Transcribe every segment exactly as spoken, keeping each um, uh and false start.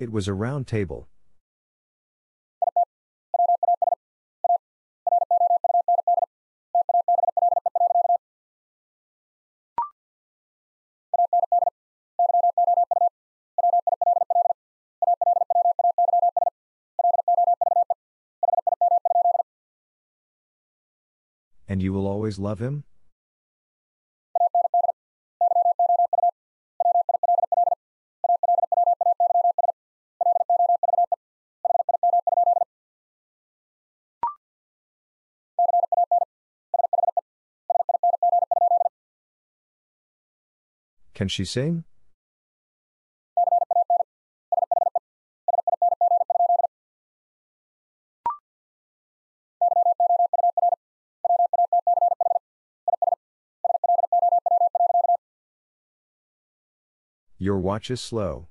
It was a round table. And you will always love him? Can she sing? Your watch is slow.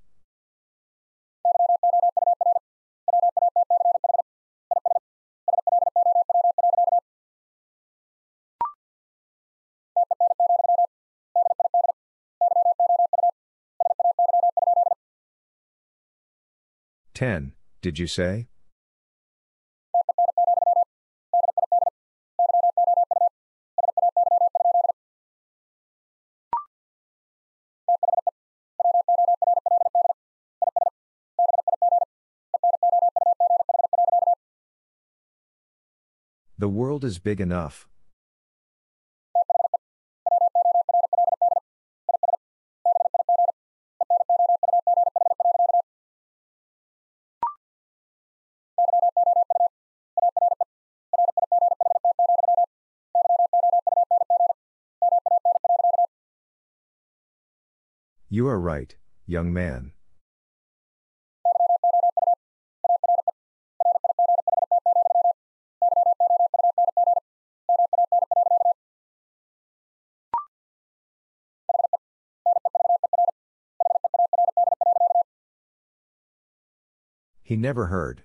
Ten, did you say? The world is big enough. You are right, young man. He never heard.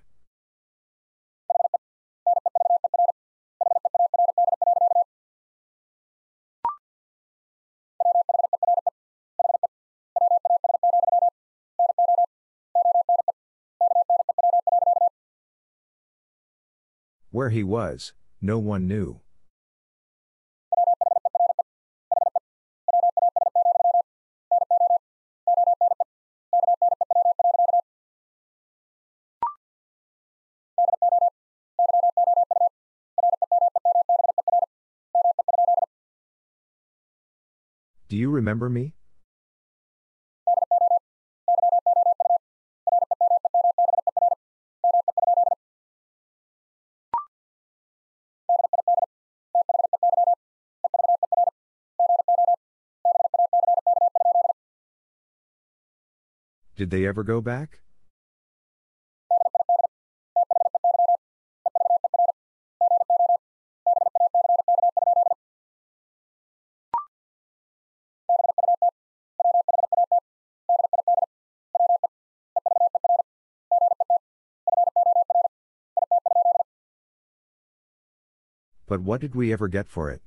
Where he was, no one knew. Do you remember me? Did they ever go back? But what did we ever get for it?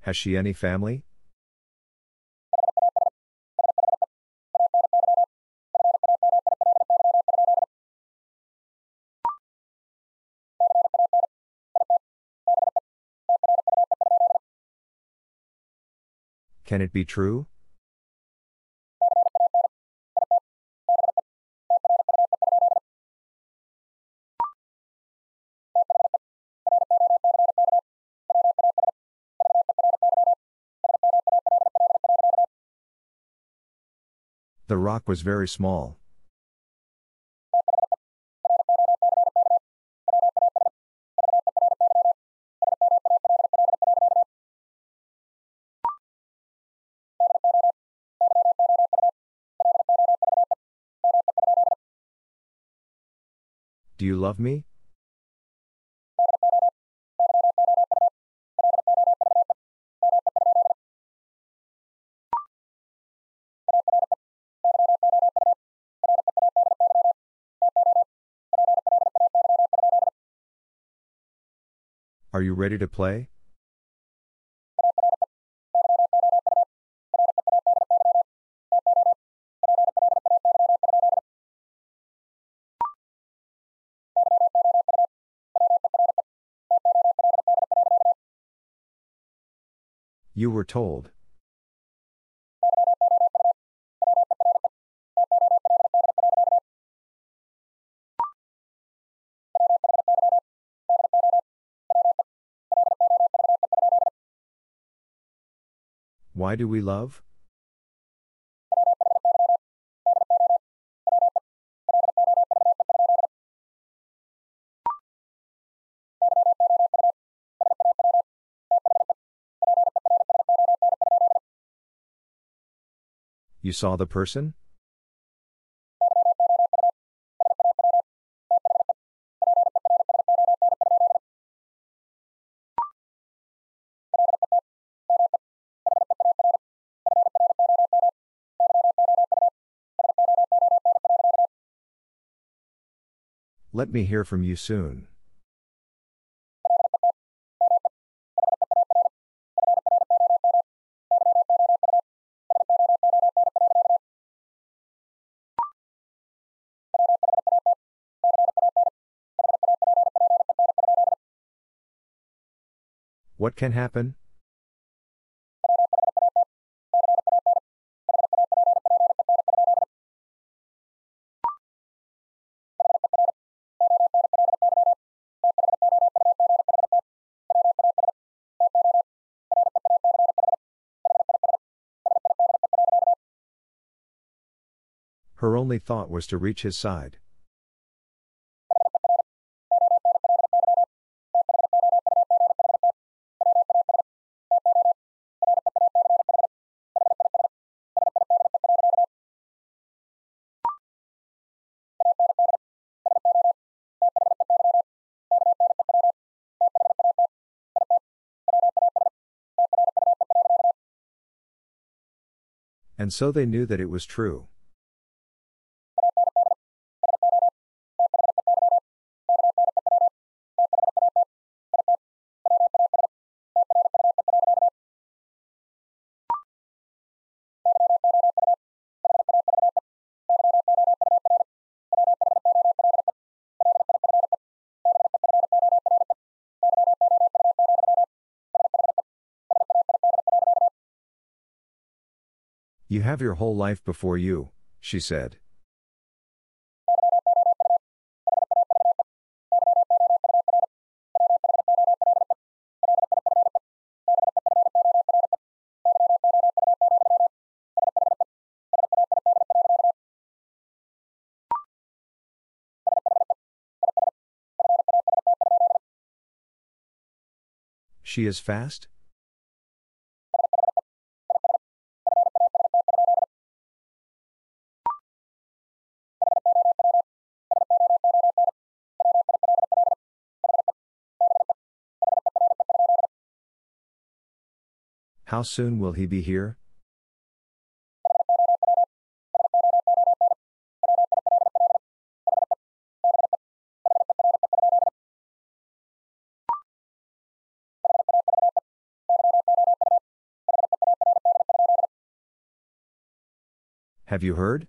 Has she any family? Can it be true? The rock was very small. Do you love me? Are you ready to play? You were told. Why do we love? You saw the person? Let me hear from you soon. What can happen? Her only thought was to reach his side. And so they knew that it was true. You have your whole life before you, she said. She is fast? How soon will he be here? Have you heard?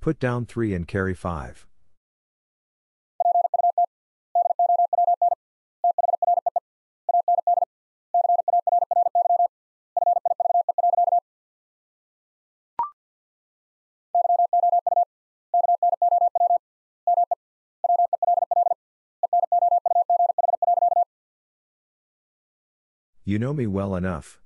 Put down three and carry five. You know me well enough.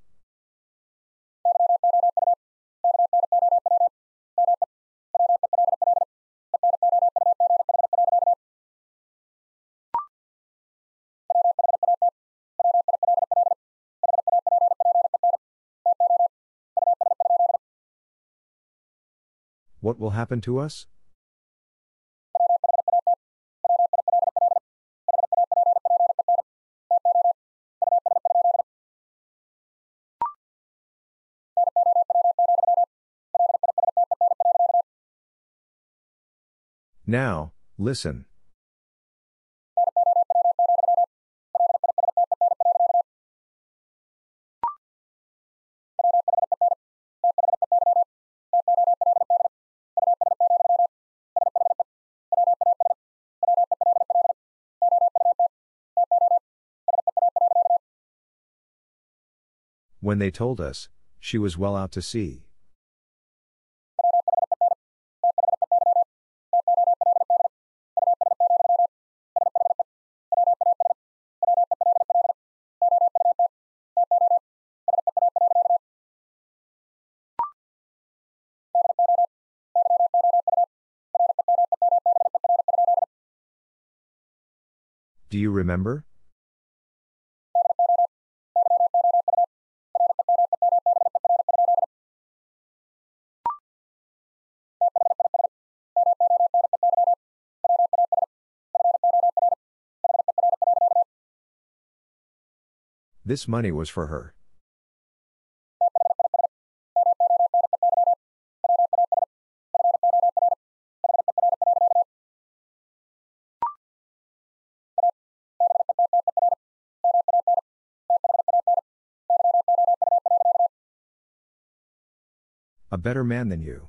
What will happen to us? Now, listen. When they told us, she was well out to sea. Do you remember? This money was for her. A better man than you.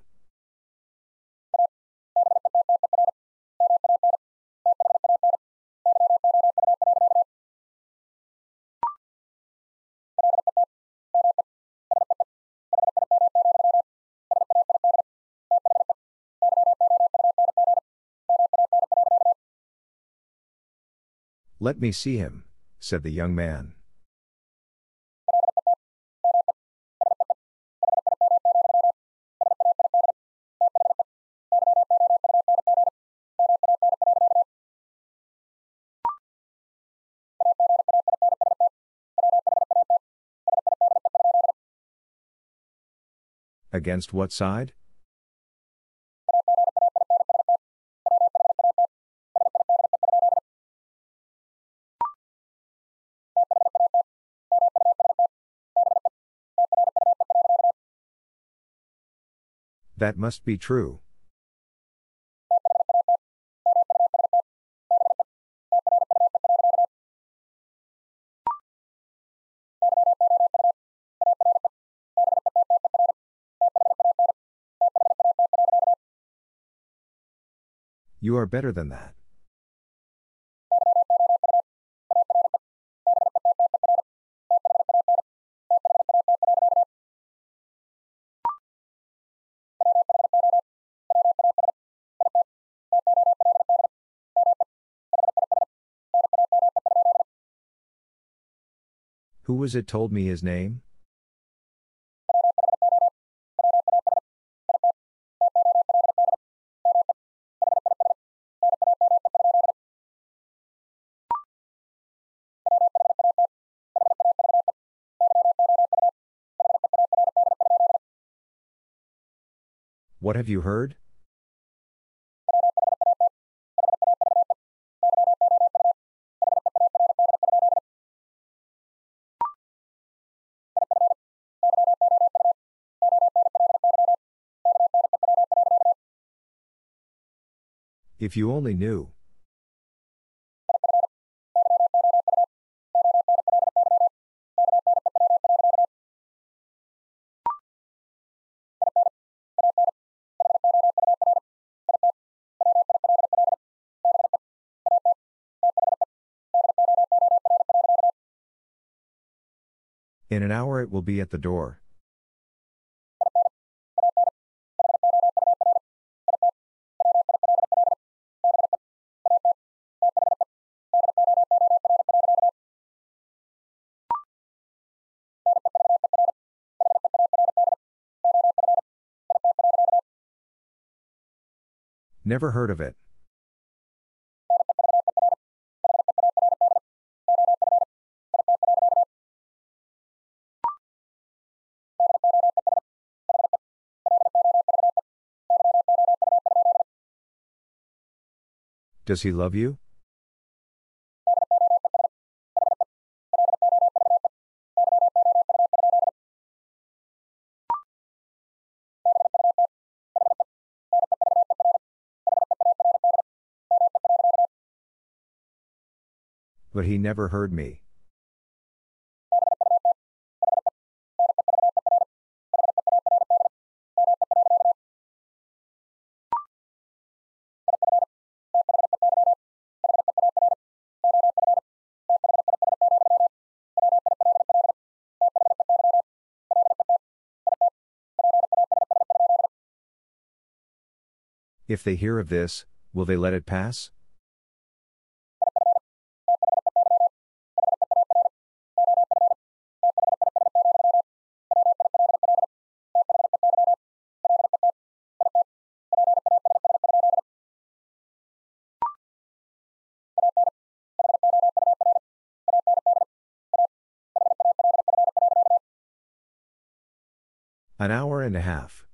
Let me see him, said the young man. Against what side? That must be true. You are better than that. Who was it told me his name? What have you heard? If you only knew. In an hour it will be at the door. Never heard of it. Does he love you? but he never heard me. If they hear of this, will they let it pass? An hour and a half.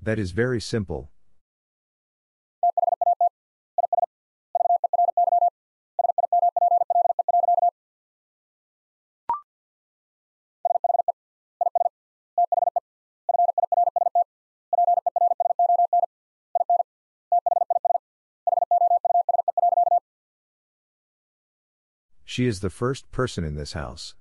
That is very simple. She is the first person in this house.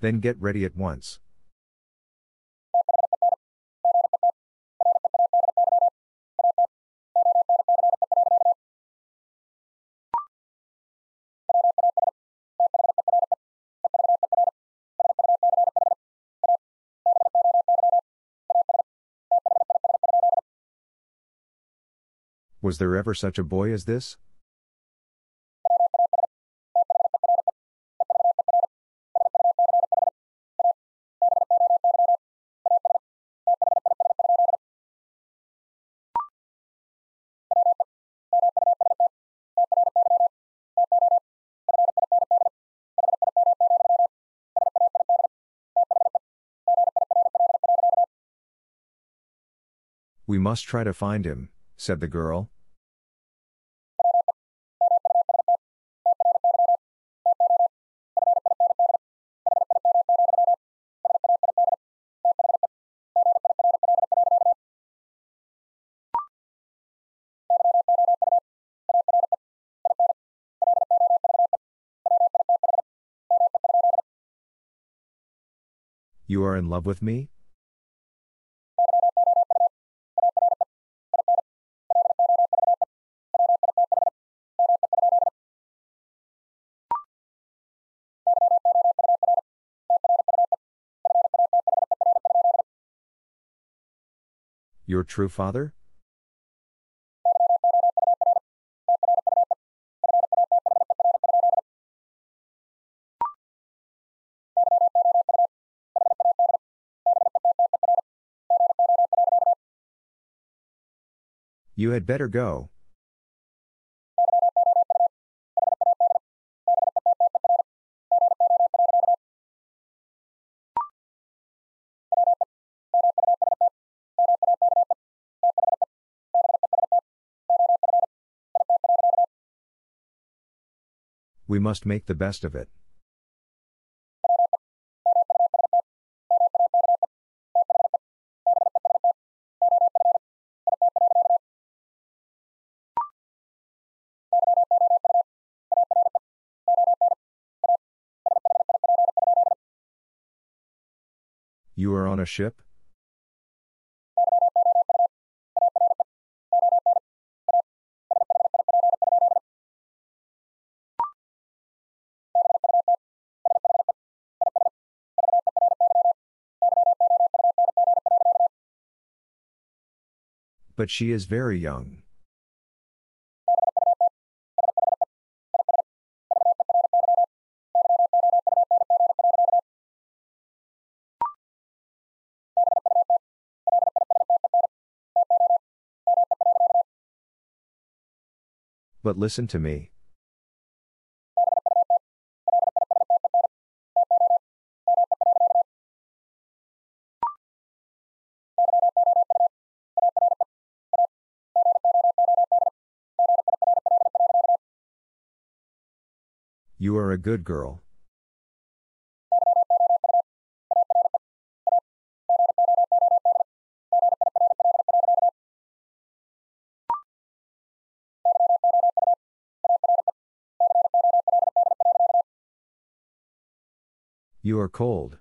Then get ready at once. Was there ever such a boy as this? We must try to find him, said the girl. You are in love with me? Your true father? You had better go. We must make the best of it. You are on a ship? But she is very young. but listen to me. You are a good girl. You are cold.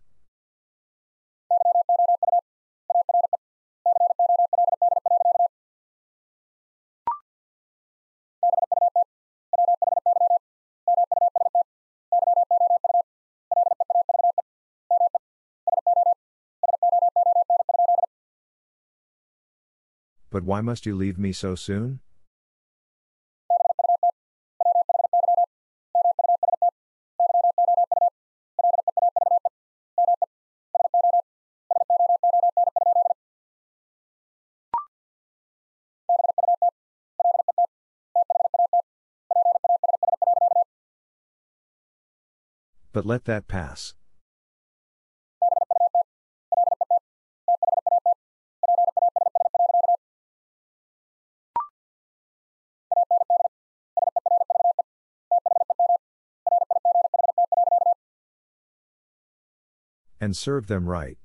But why must you leave me so soon? But let that pass. And serve them right.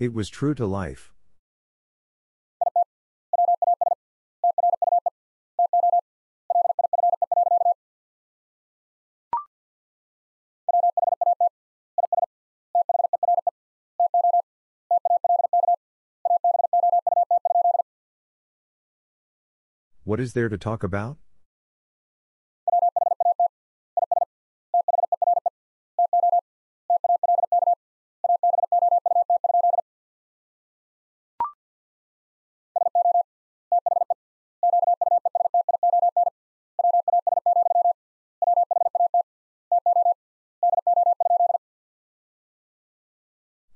It was true to life. What is there to talk about?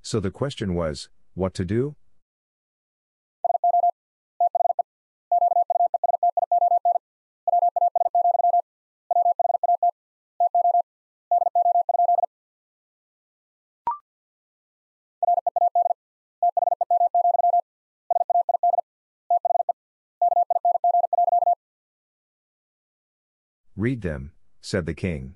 So the question was, what to do? Read them, said the king.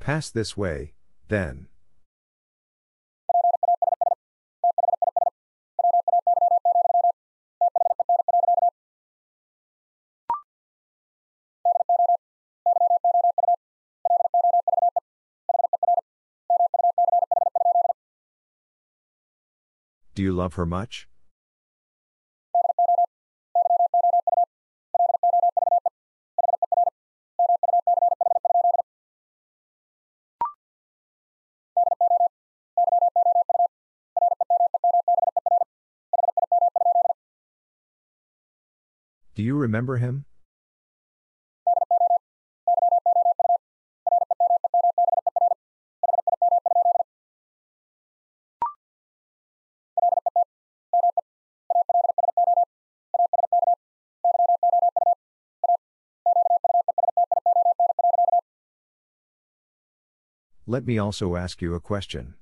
Pass this way, then. Do you love her much? Do you remember him? Let me also ask you a question.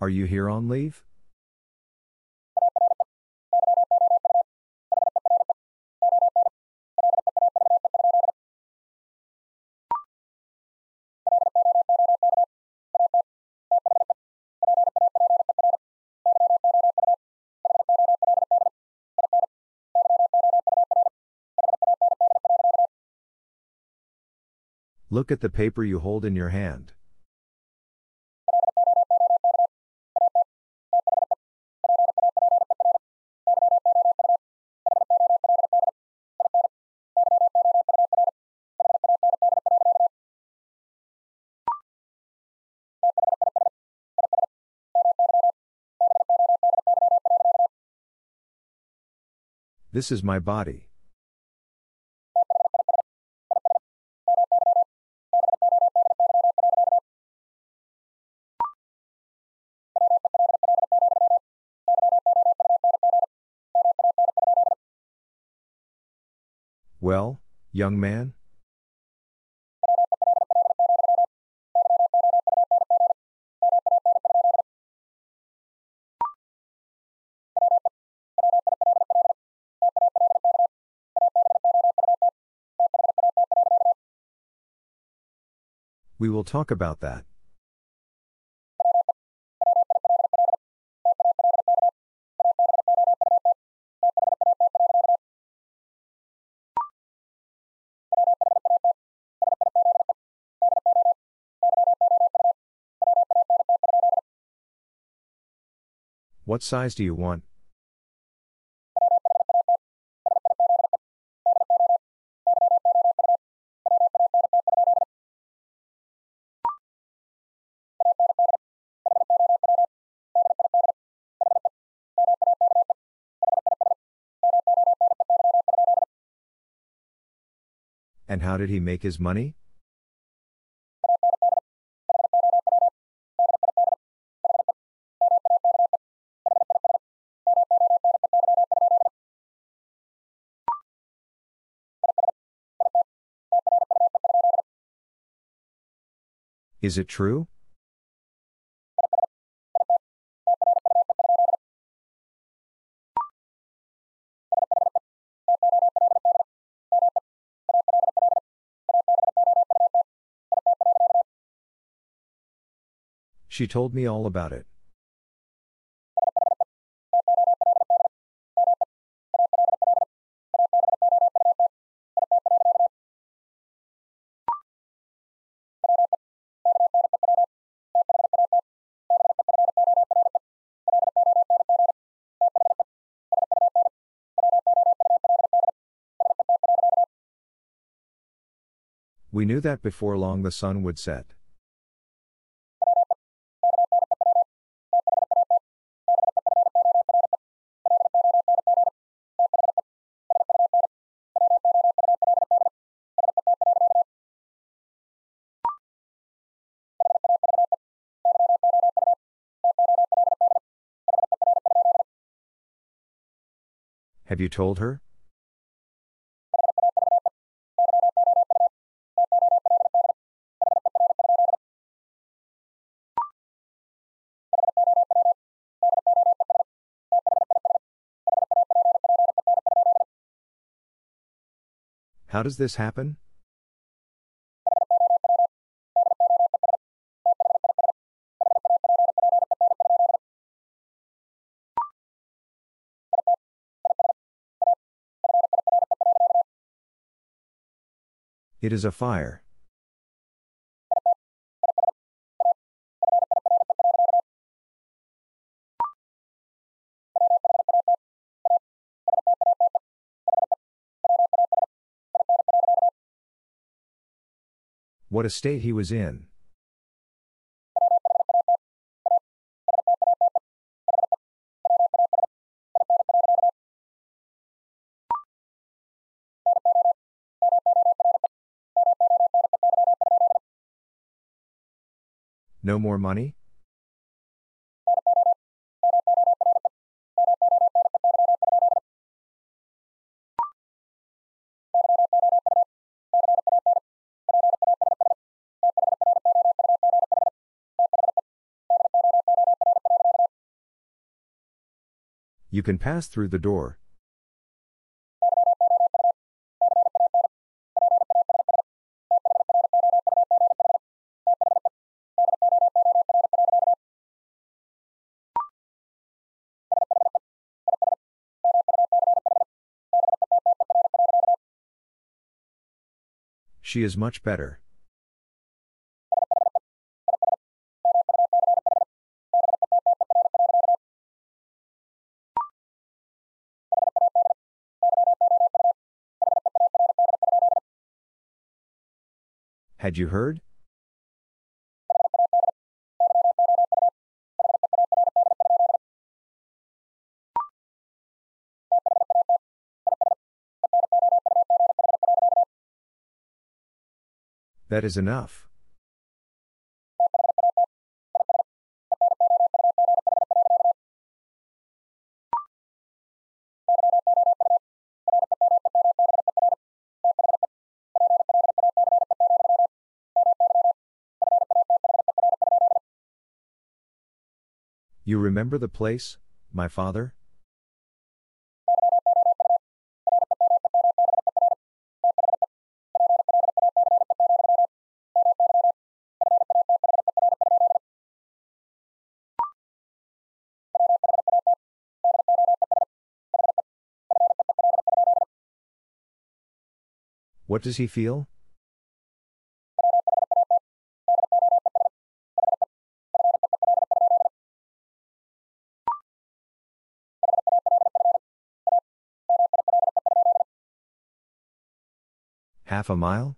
Are you here on leave? Look at the paper you hold in your hand. This is my body. Well, young man? We will talk about that. What size do you want? And how did he make his money? Is it true? She told me all about it. We knew that before long the sun would set. Have you told her? How does this happen? It is a fire. What a state he was in. No more money? You can pass through the door. She is much better. Had you heard? That is enough. You remember the place, my father? What does he feel? Half a mile?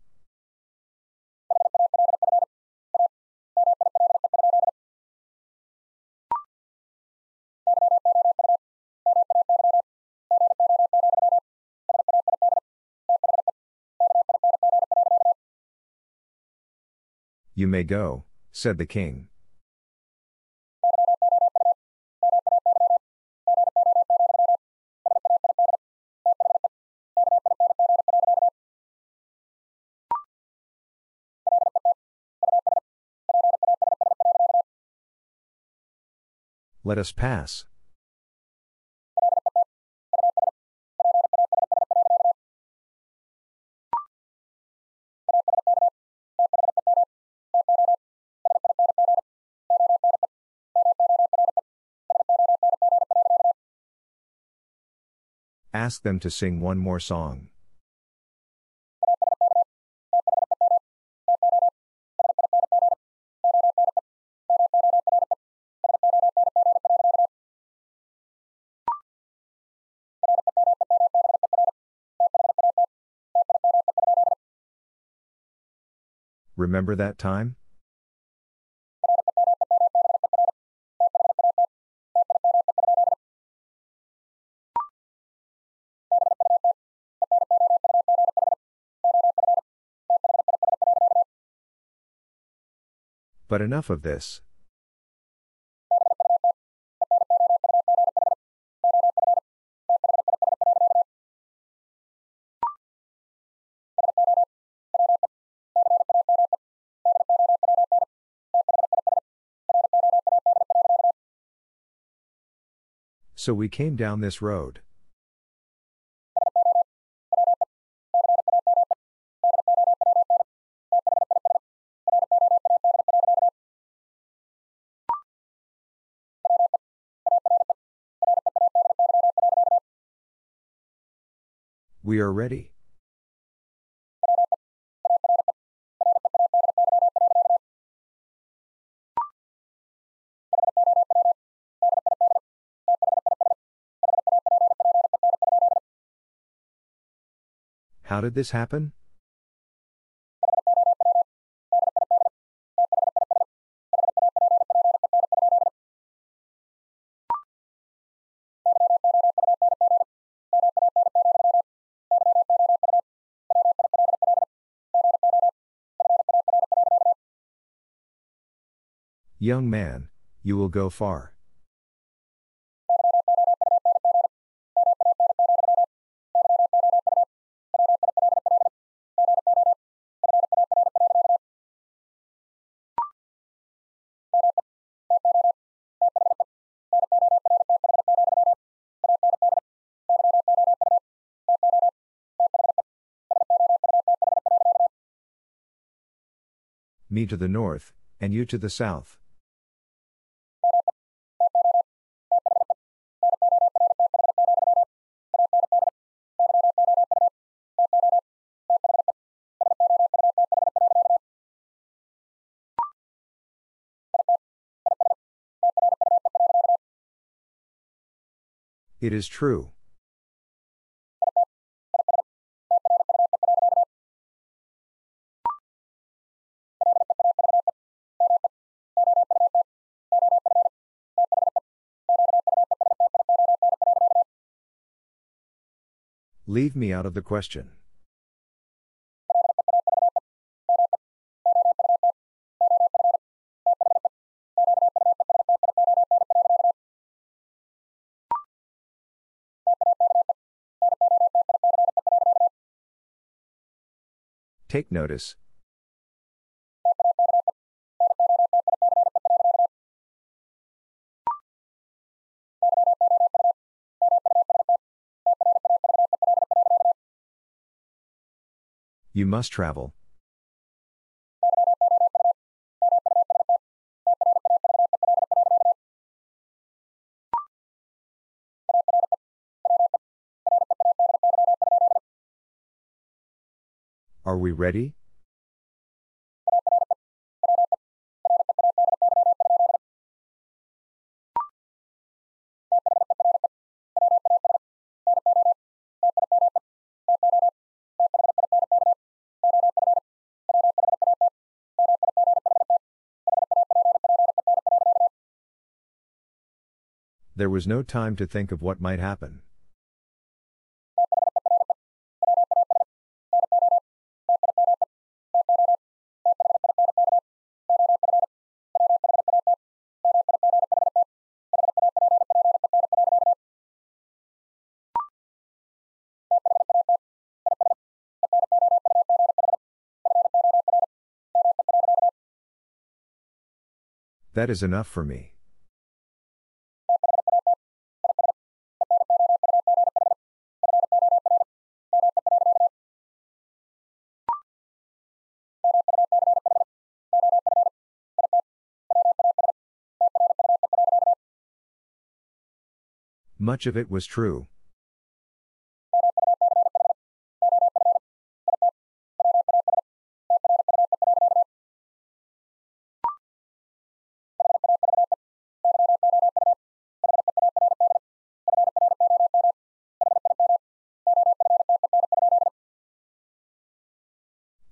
You may go, said the king. Let us pass. Ask them to sing one more song. Remember that time? But enough of this. So we came down this road. We are ready. How did this happen? Young man, you will go far. Me to the north, and you to the south. It is true. Leave me out of the question. Take notice. You must travel. Are we ready? There was no time to think of what might happen. That is enough for me. Much of it was true.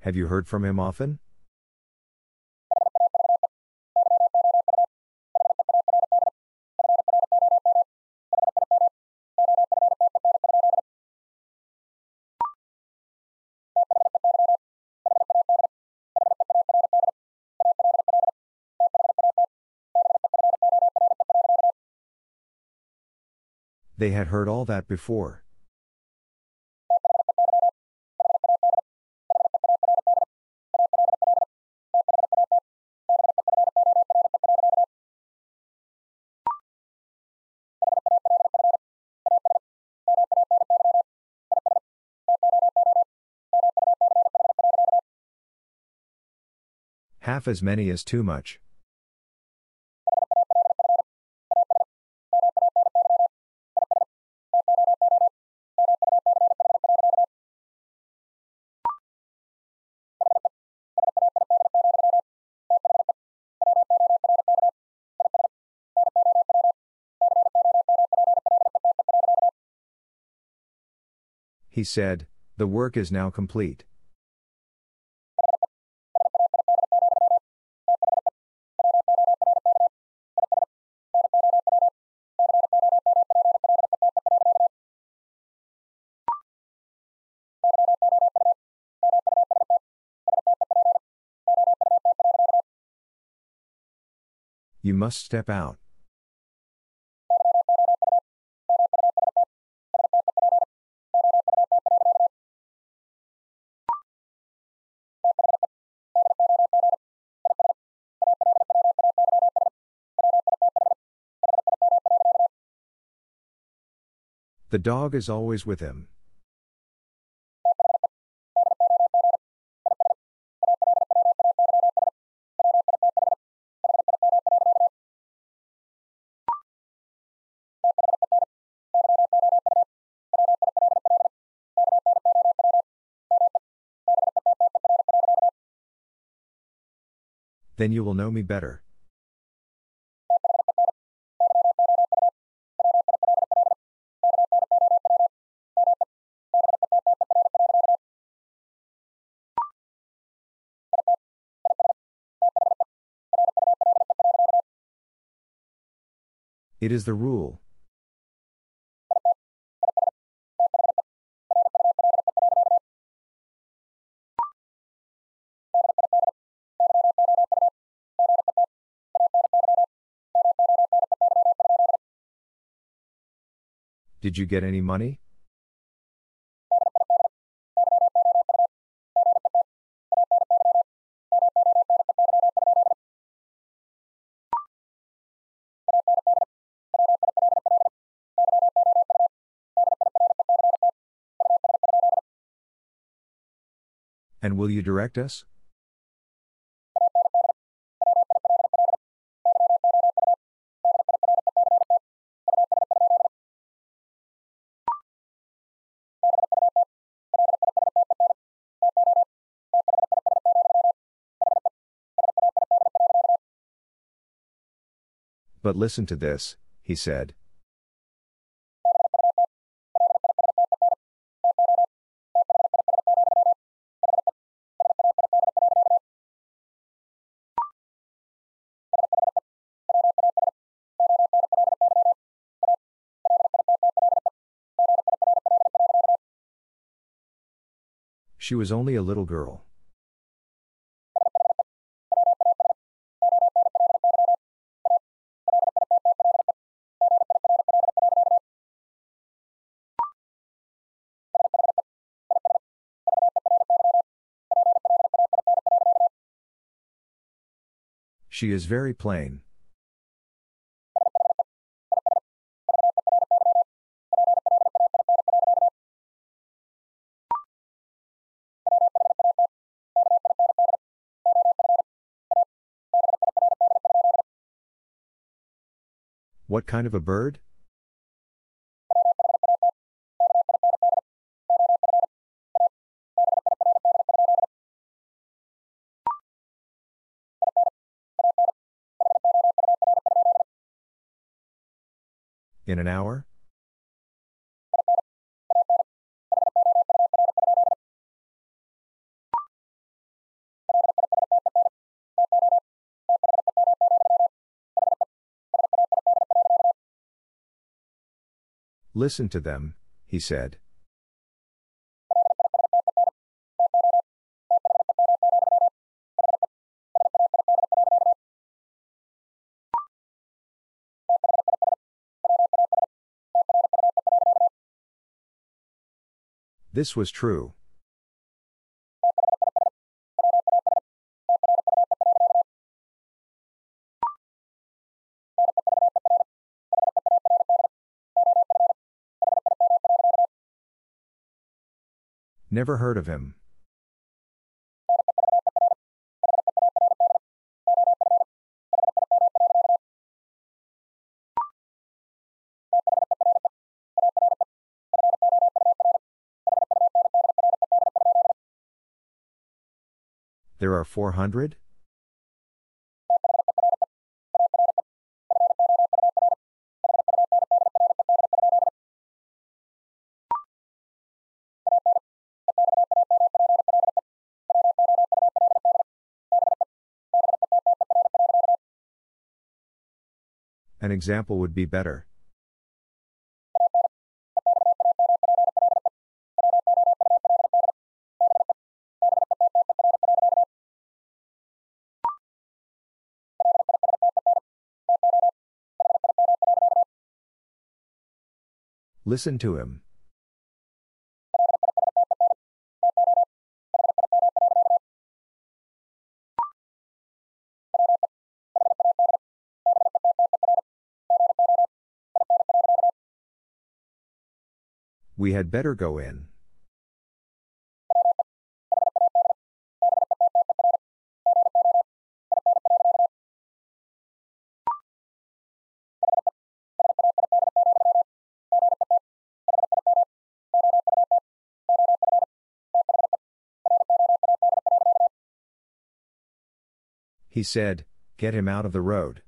Have you heard from him often? They had heard all that before. Half as many is too much. He said, "The work is now complete." You must step out. The dog is always with him. Then you will know me better. It is the rule. Did you get any money? And will you direct us? But listen to this, he said. She was only a little girl. She is very plain. What kind of a bird? In an hour? Listen to them, he said. This was true. Never heard of him. There are four hundred? An example would be better. Listen to him. We had better go in. He said, "Get him out of the road."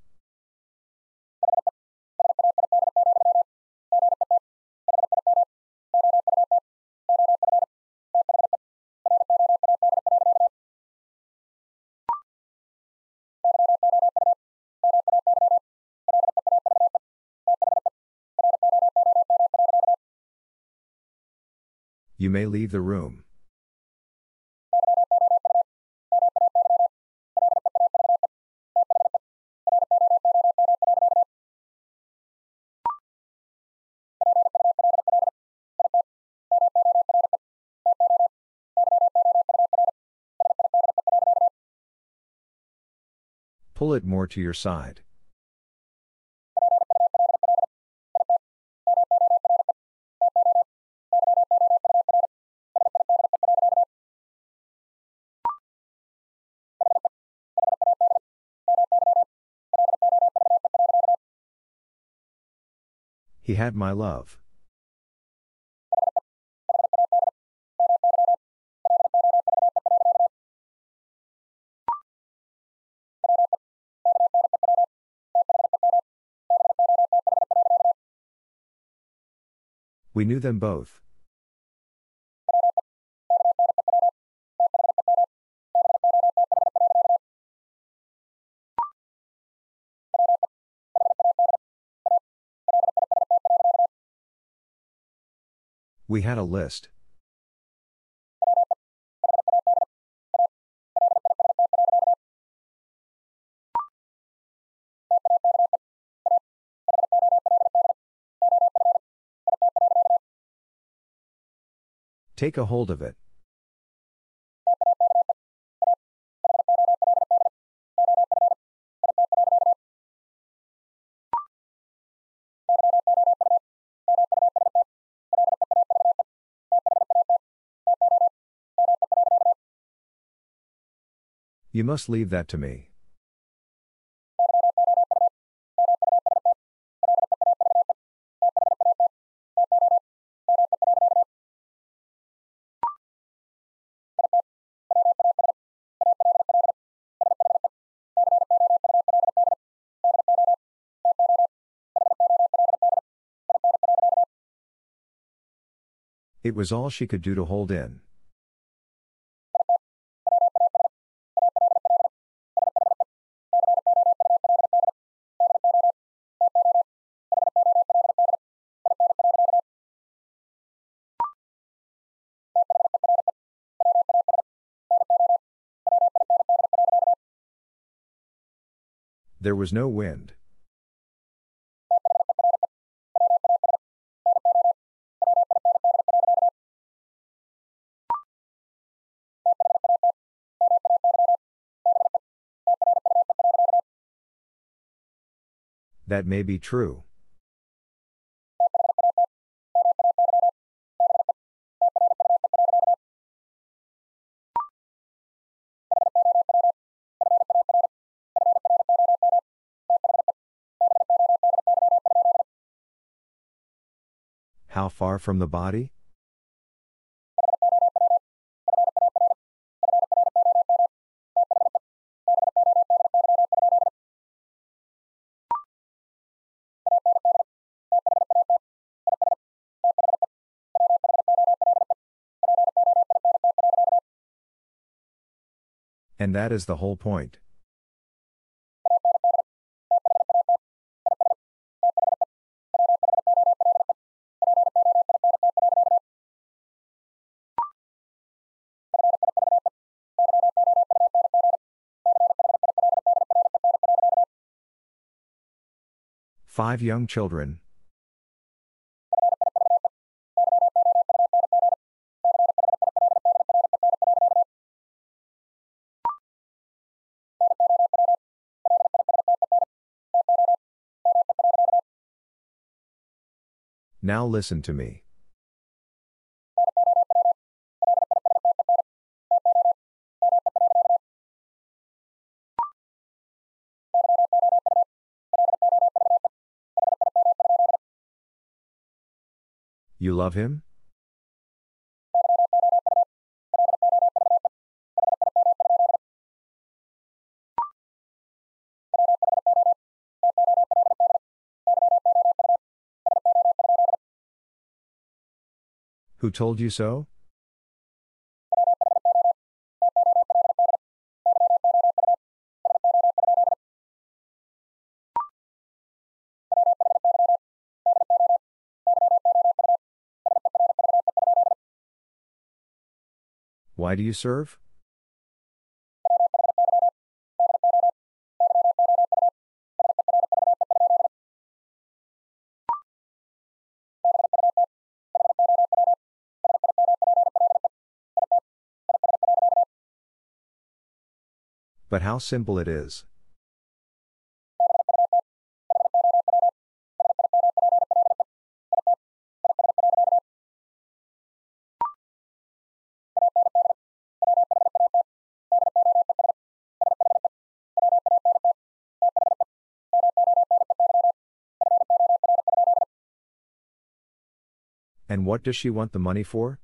You may leave the room. pull it more to your side. He had my love. We knew them both. We had a list. Take a hold of it. You must leave that to me. It was all she could do to hold in. There was no wind. That may be true. How far from the body? And that is the whole point. Five young children. Now listen to me. You love him? Who told you so? Why do you serve? But how simple it is. And what does she want the money for?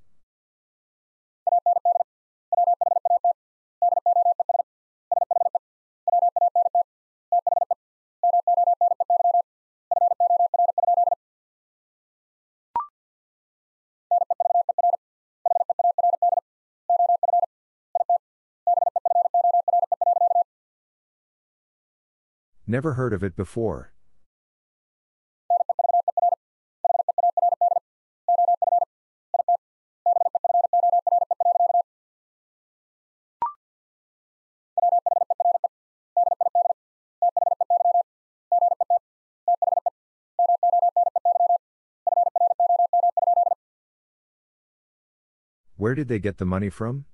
Never heard of it before. Where did they get the money from?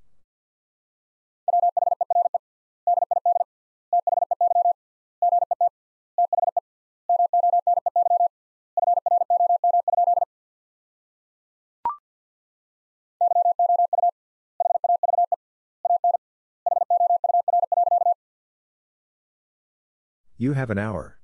You have an hour.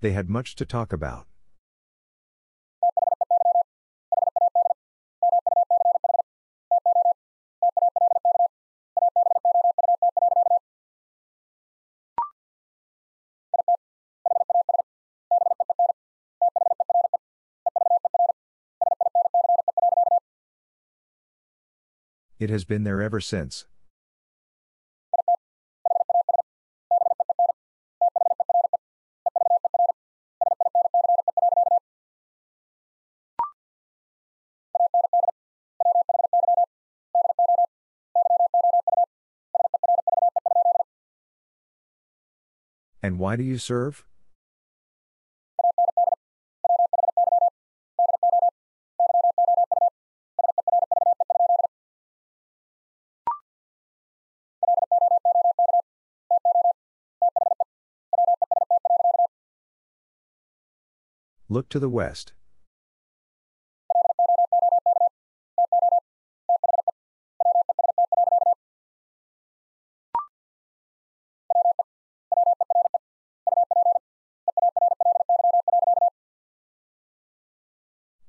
They had much to talk about. It has been there ever since. And why do you serve? Look to the west.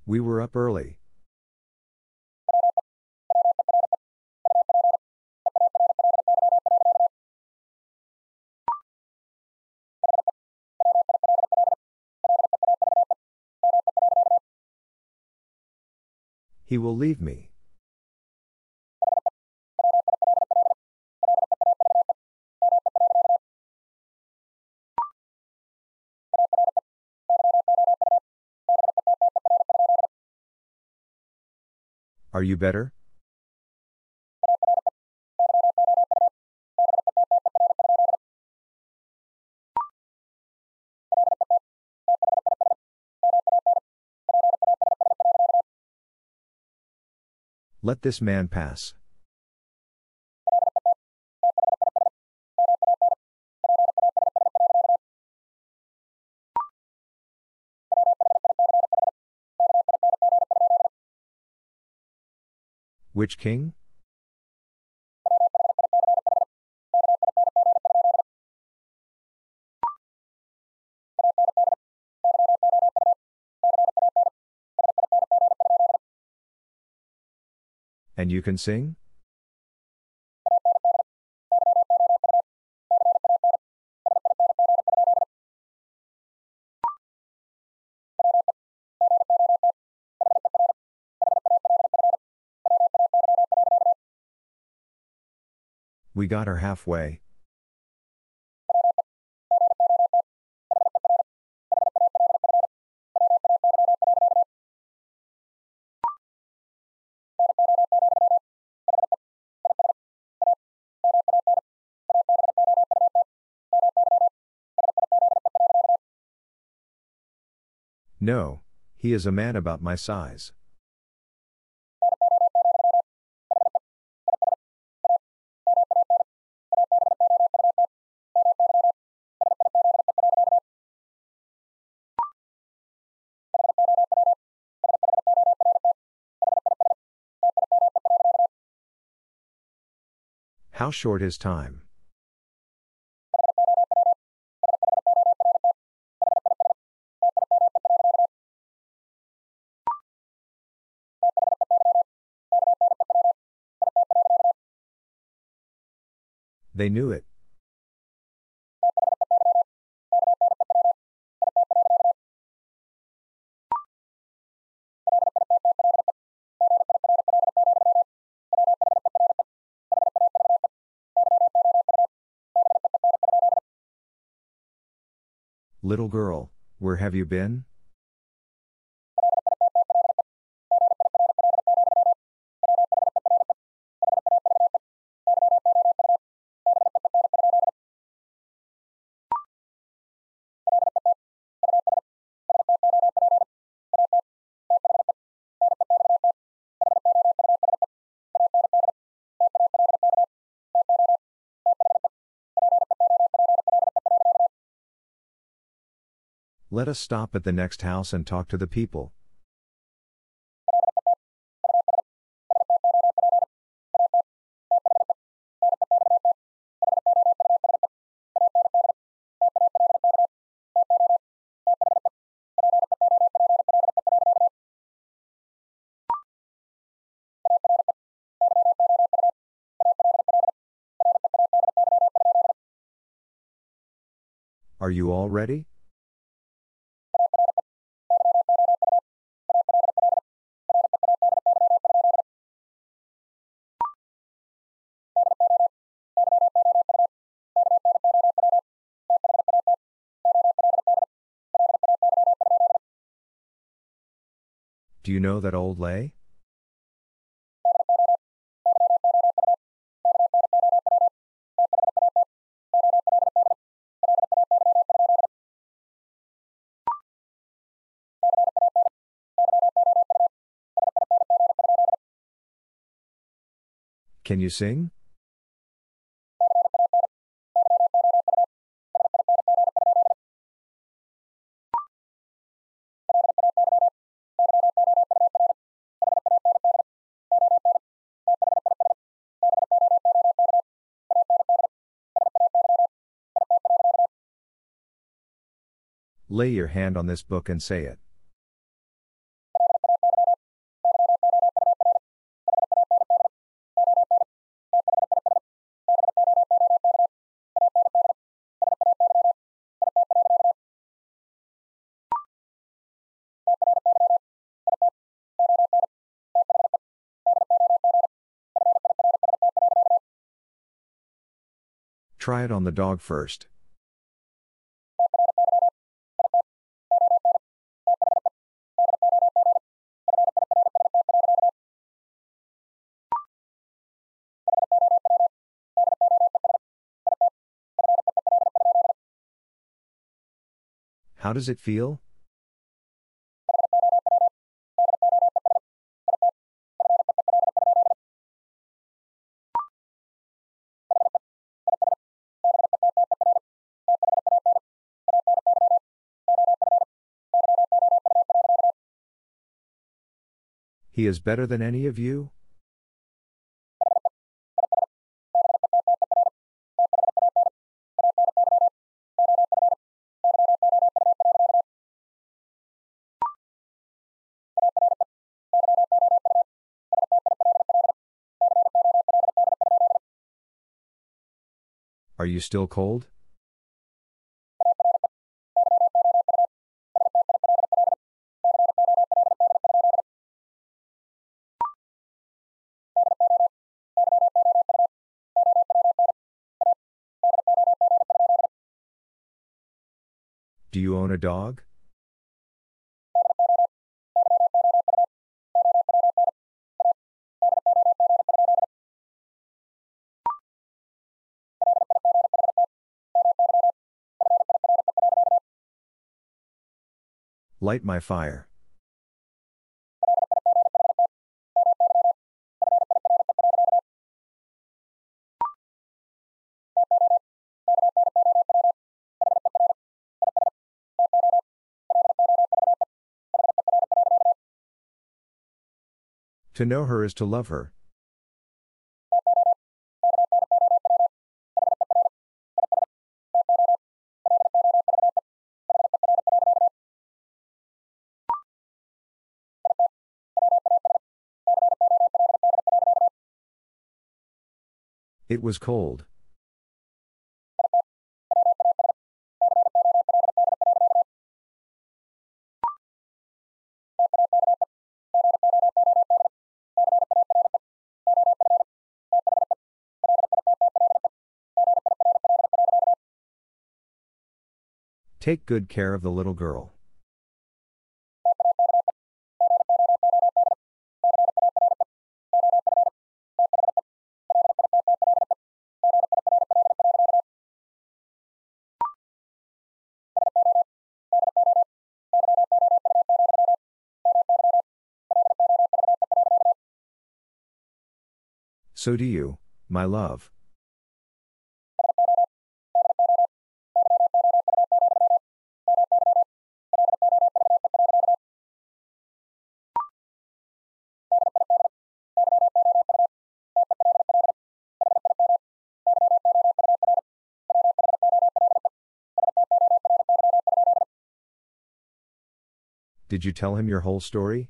We were up early. He will leave me. Are you better? Let this man pass. Which king? And you can sing? We got her halfway. No, he is a man about my size. How short is time? They knew it. Little girl, where have you been? Let us stop at the next house and talk to the people. Are you all ready? Do you know that old lay? Can you sing? Lay your hand on this book and say it. Try it on the dog first. How does it feel? He is better than any of you? Are you still cold? Do you own a dog? Light my fire. To know her is to love her. It was cold. Take good care of the little girl. So do you, my love. Did you tell him your whole story?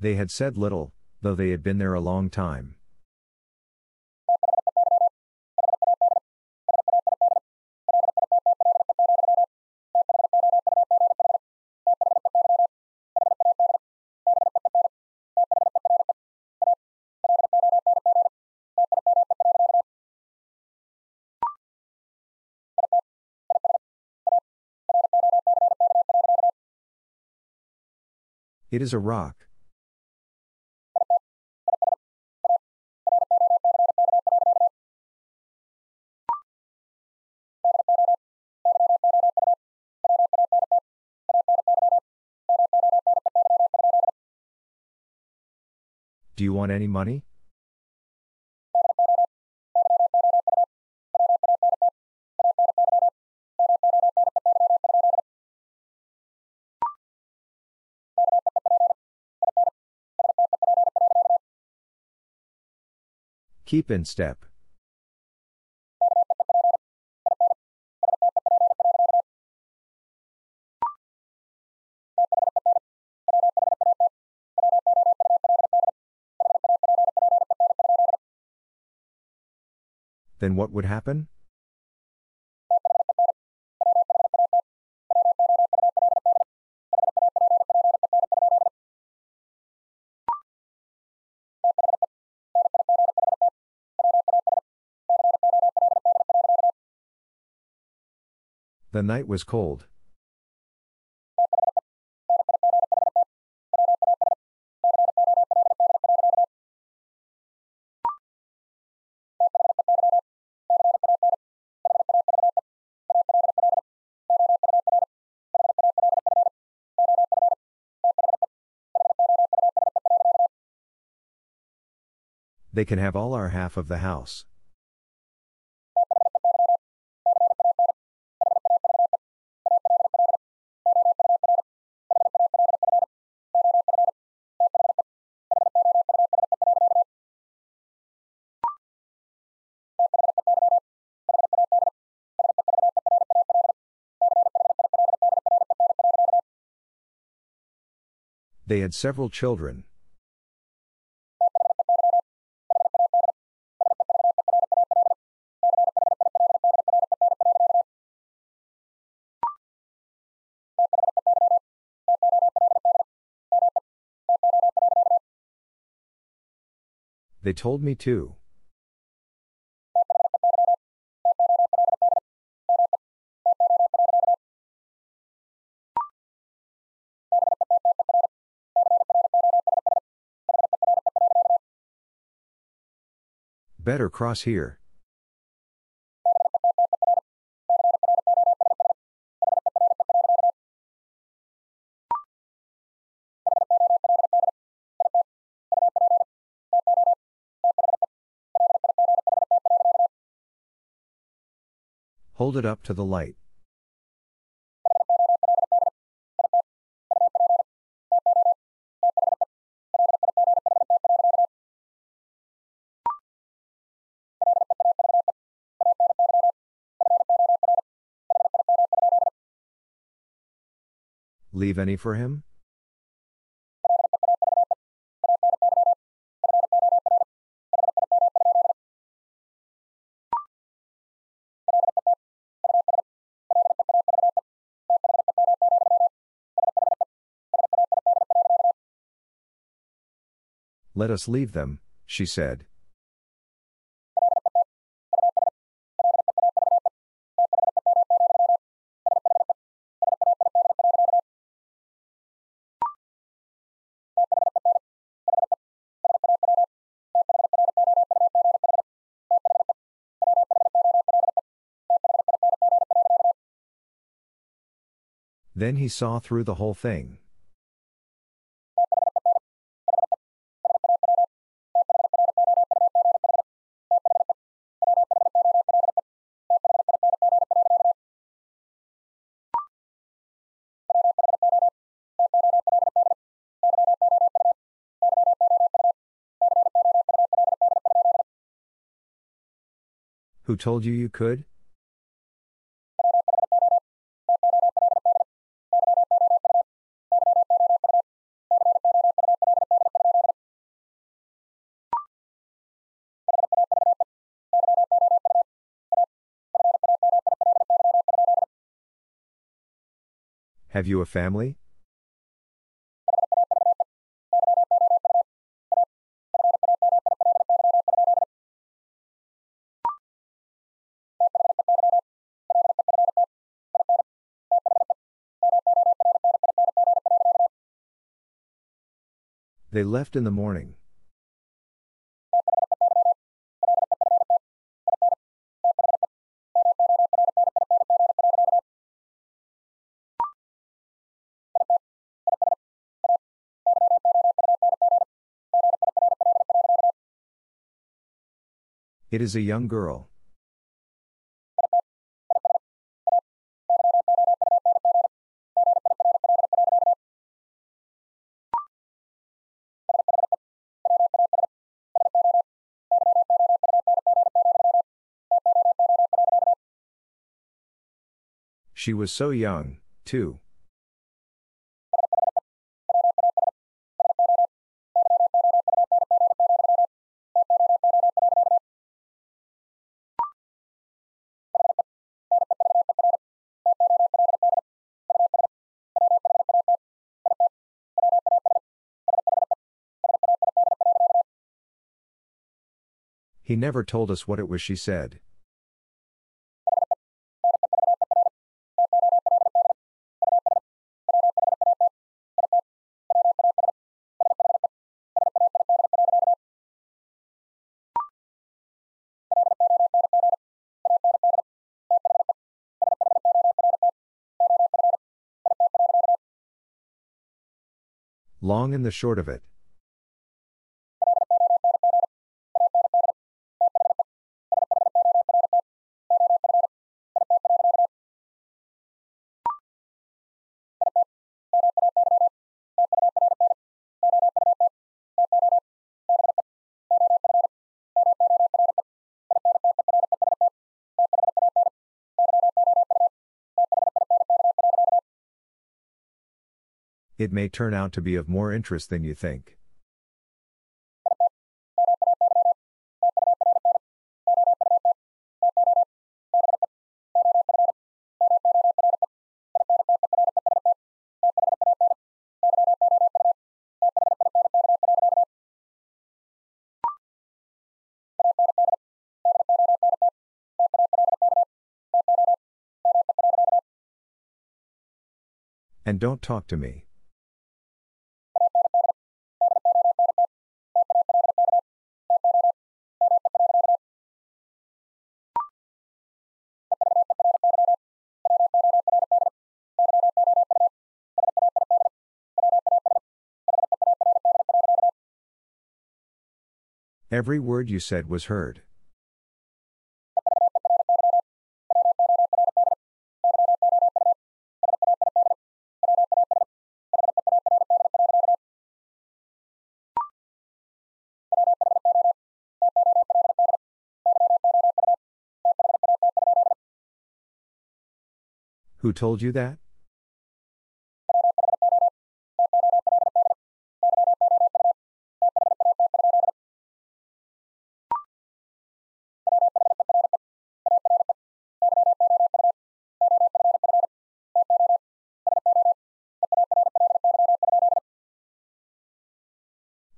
They had said little, though they had been there a long time. It is a rock. Do you want any money? Keep in step. Then what would happen? The night was cold. They can have all our half of the house. They had several children. They told me to. Better cross here. Hold it up to the light. Leave any for him? Let us leave them, she said. Then he saw through the whole thing. Who told you you could? Have you a family? They left in the morning. It is a young girl. She was so young, too. He never told us what it was she said. Long and the short of it. It may turn out to be of more interest than you think. And don't talk to me. Every word you said was heard. Who told you that?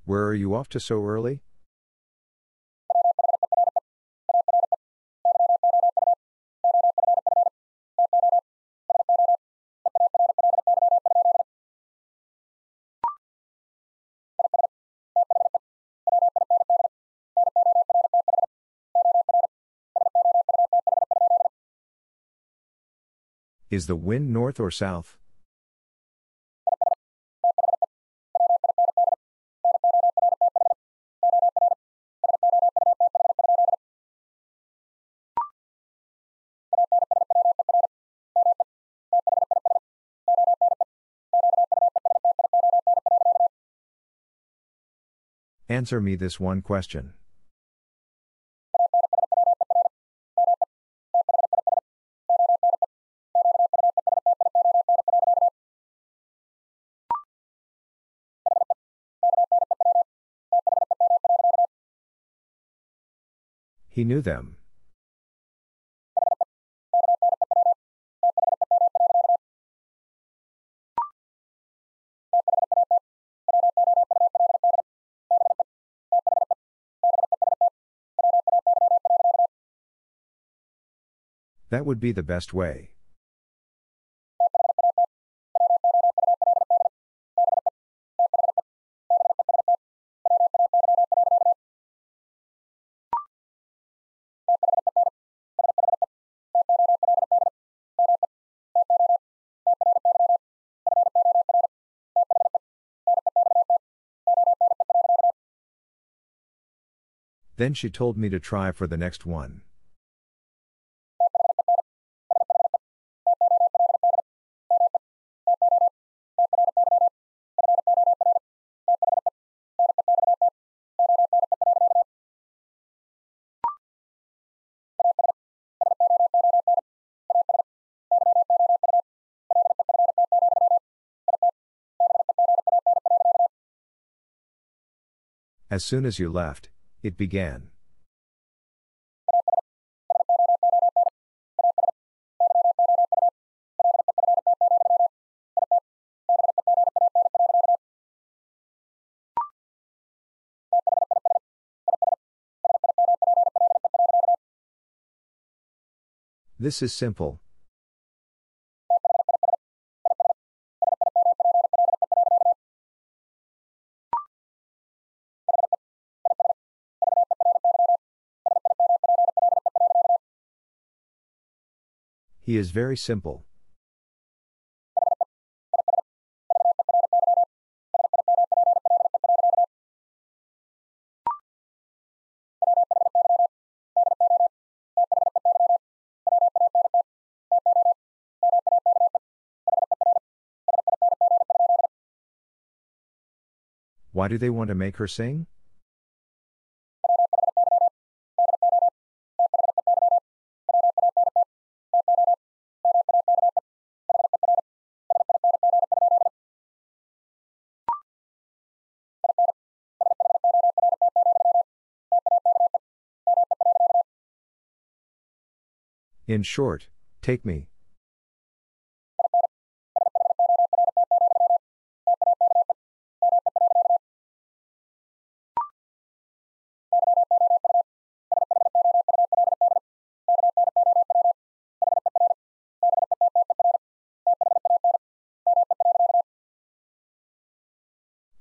Where are you off to so early? Is the wind north or south? Answer me this one question. He knew them. That would be the best way. Then she told me to try for the next one. As soon as you left, it began. This is simple. He is very simple. Why do they want to make her sing? In short, take me.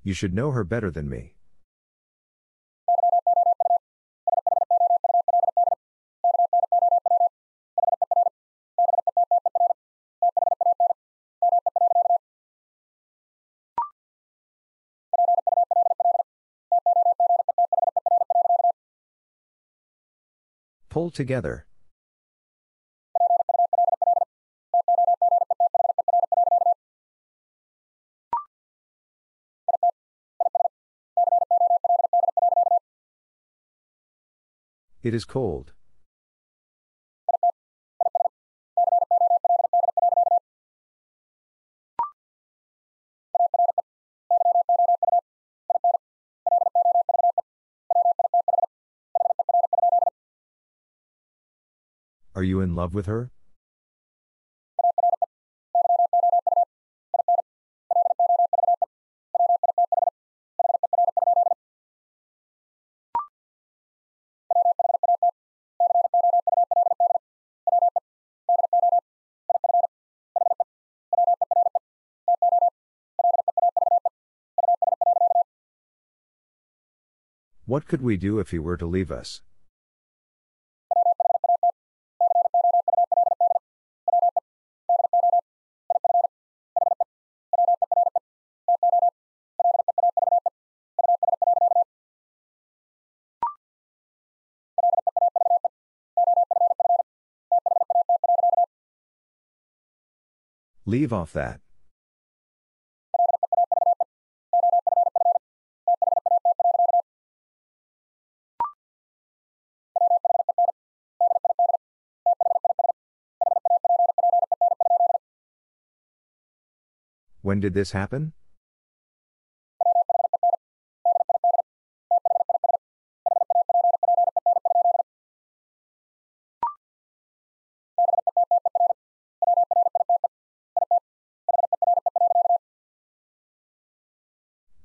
You should know her better than me. Pull together. It is cold. Are you in love with her? What could we do if he were to leave us? Leave off that. When did this happen?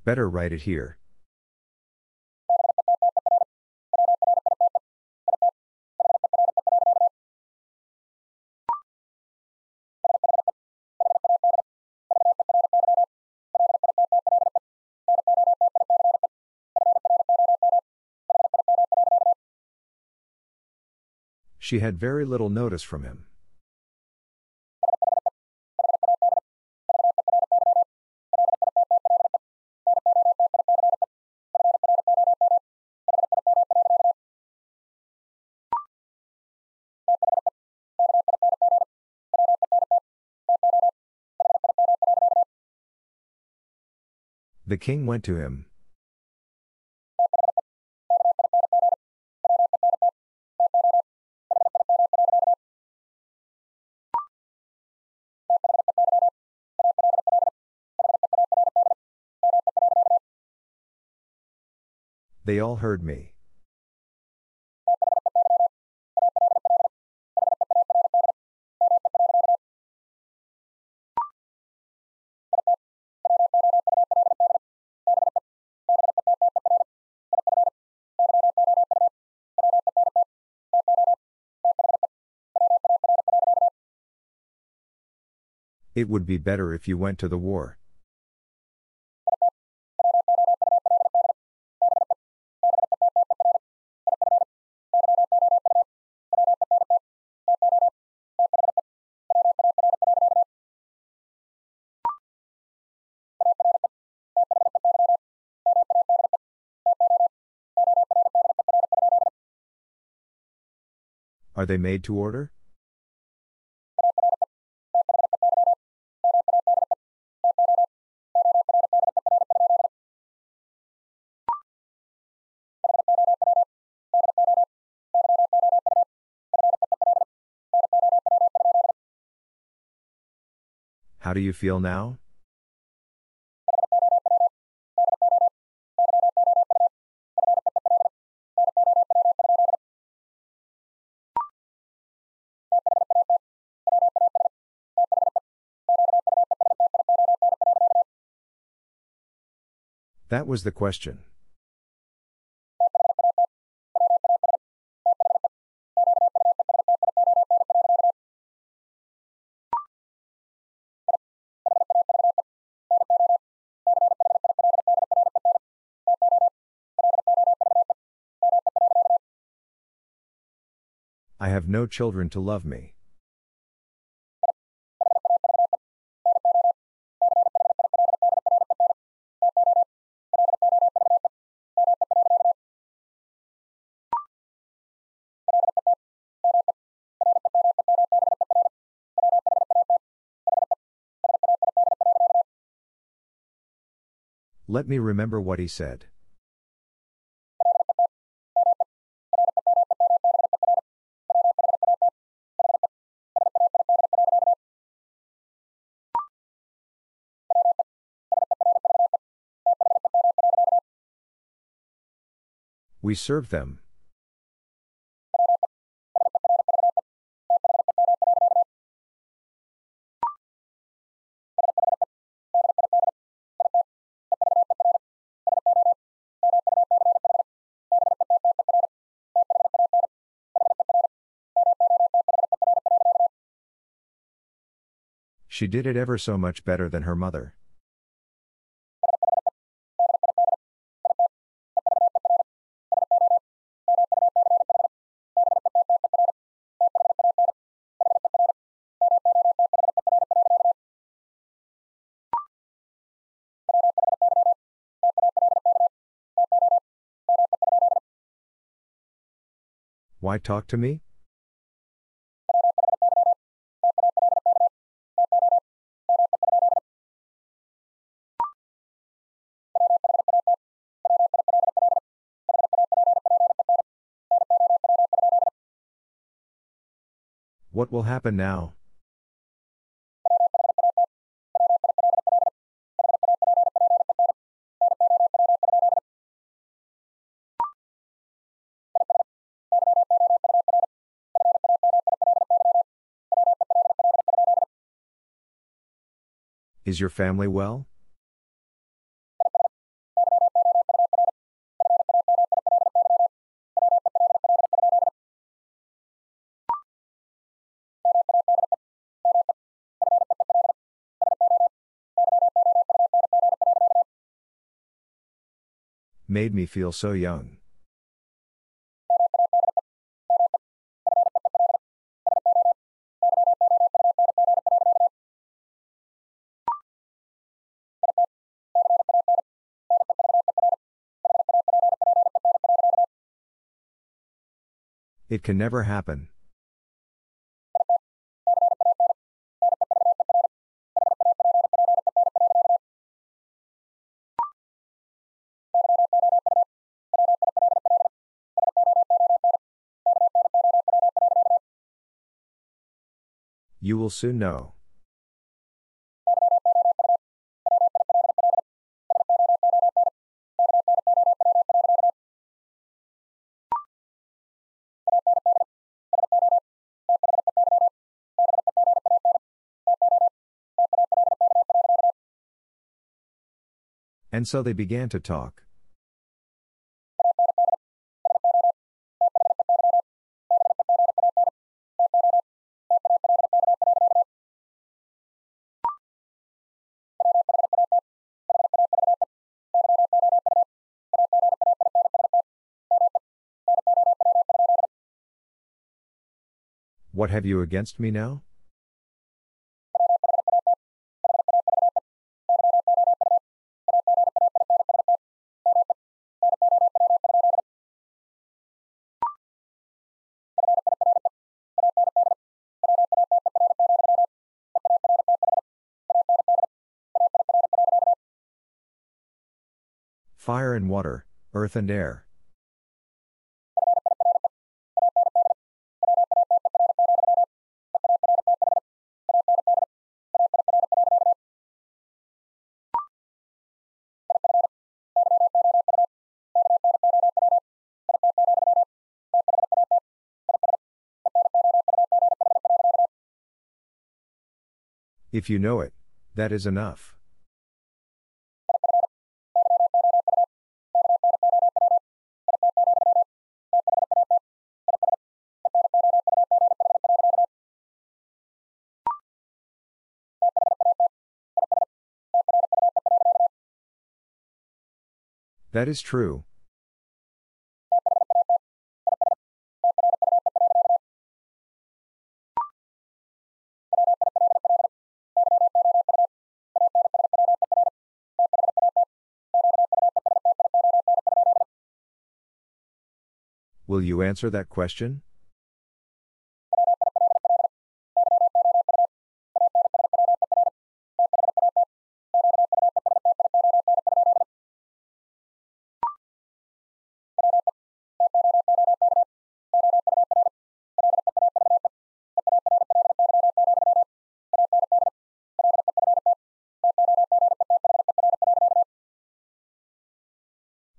Better write it here. She had very little notice from him. The king went to him. They all heard me. It would be better if you went to the war. Are they made to order? How do you feel now? That was the question. I have no children to love me. Let me remember what he said. We served them. She did it ever so much better than her mother. Why talk to me? What will happen now? Is your family well? Made me feel so young. It can never happen. You will soon know. And so they began to talk. What have you against me now? Fire and water, earth and air. If you know it, that is enough. That is true. Will you answer that question?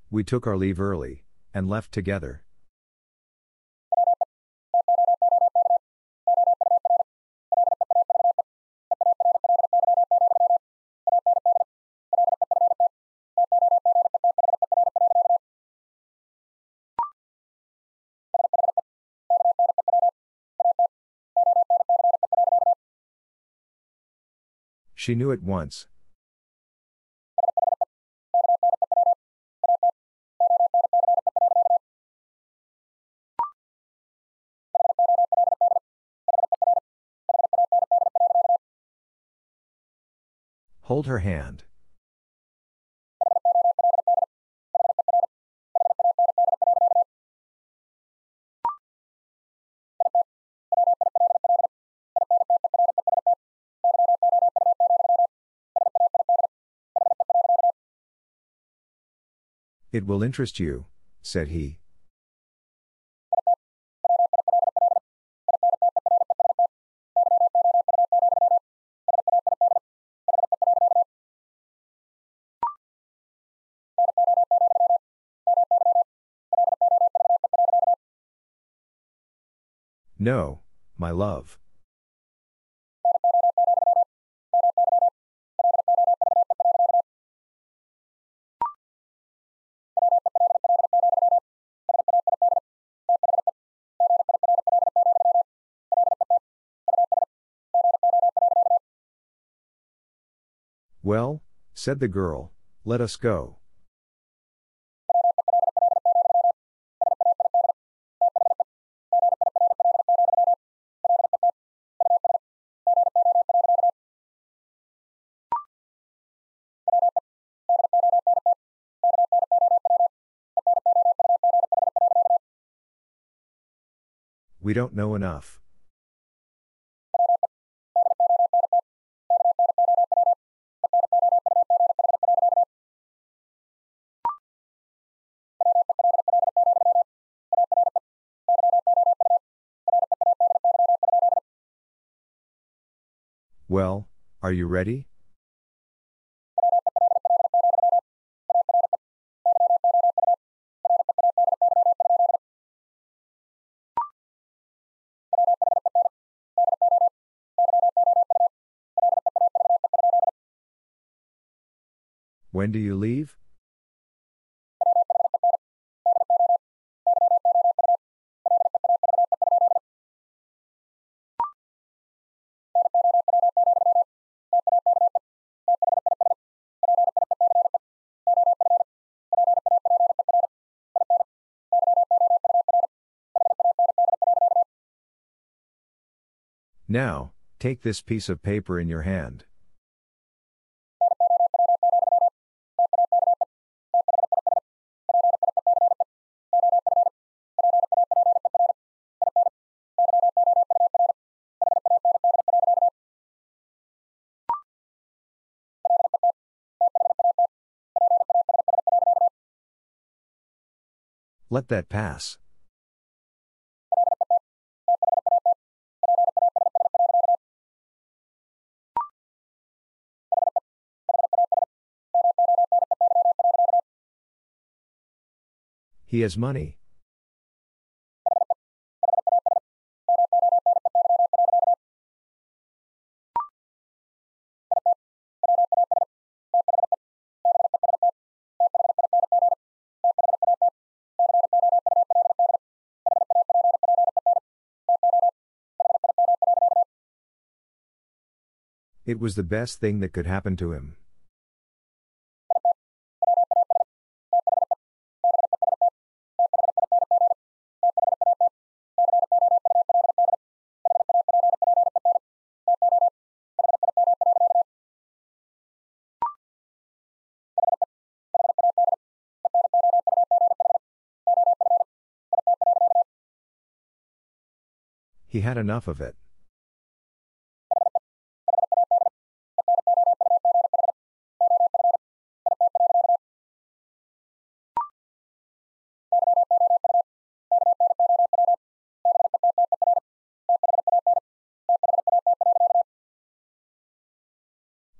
We took our leave early, and left together. She knew at once. Hold her hand. It will interest you, said he. No, my love. Well, said the girl, let us go. We don't know enough. Well, are you ready? When do you leave? Now, take this piece of paper in your hand. Let that pass. He has money. It was the best thing that could happen to him. He had enough of it.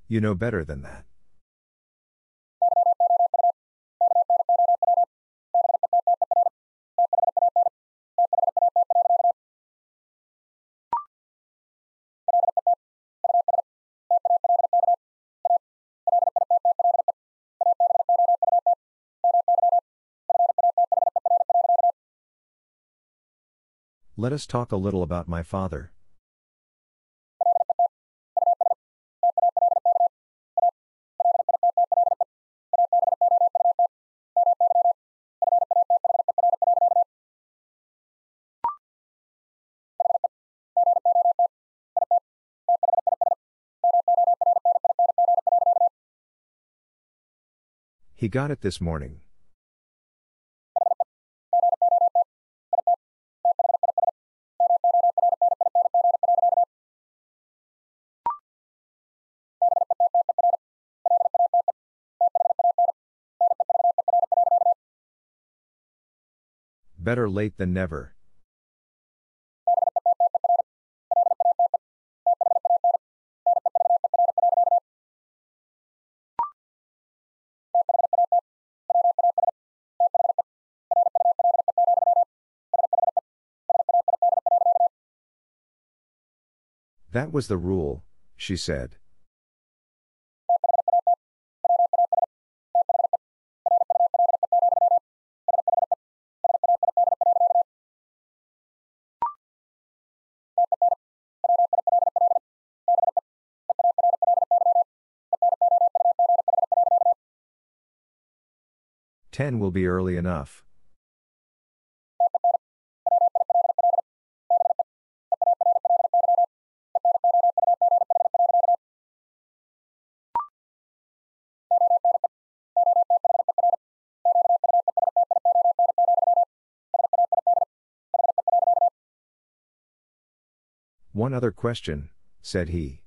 You know better than that. Let us talk a little about my father. He got it this morning. Better late than never. That was the rule, she said. Ten will be early enough. One other question, said he.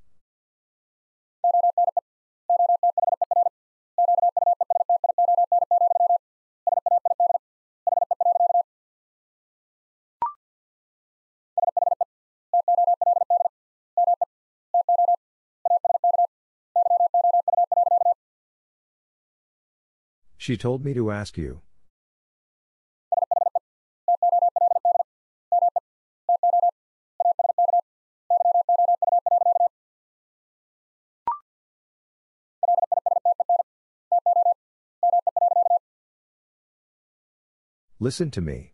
She told me to ask you. Listen to me.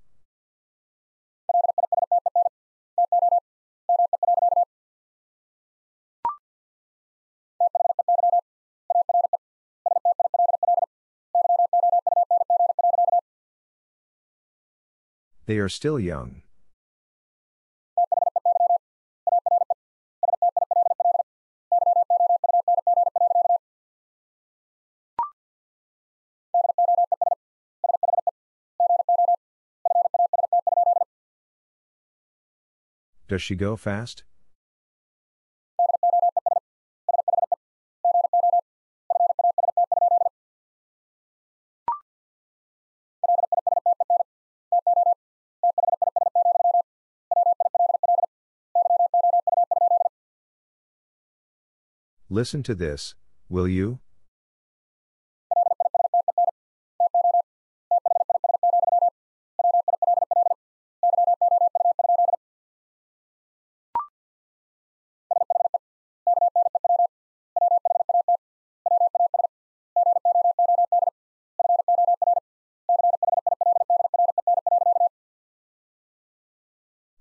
They are still young. Does she go fast? Listen to this, will you?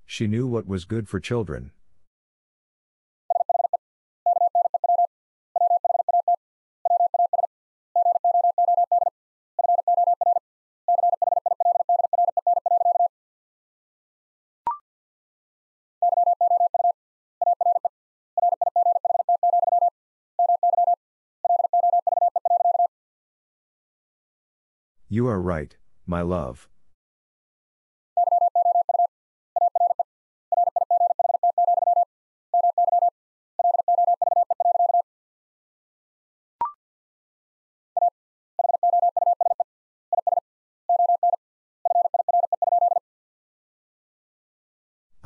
She knew what was good for children. You are right, my love.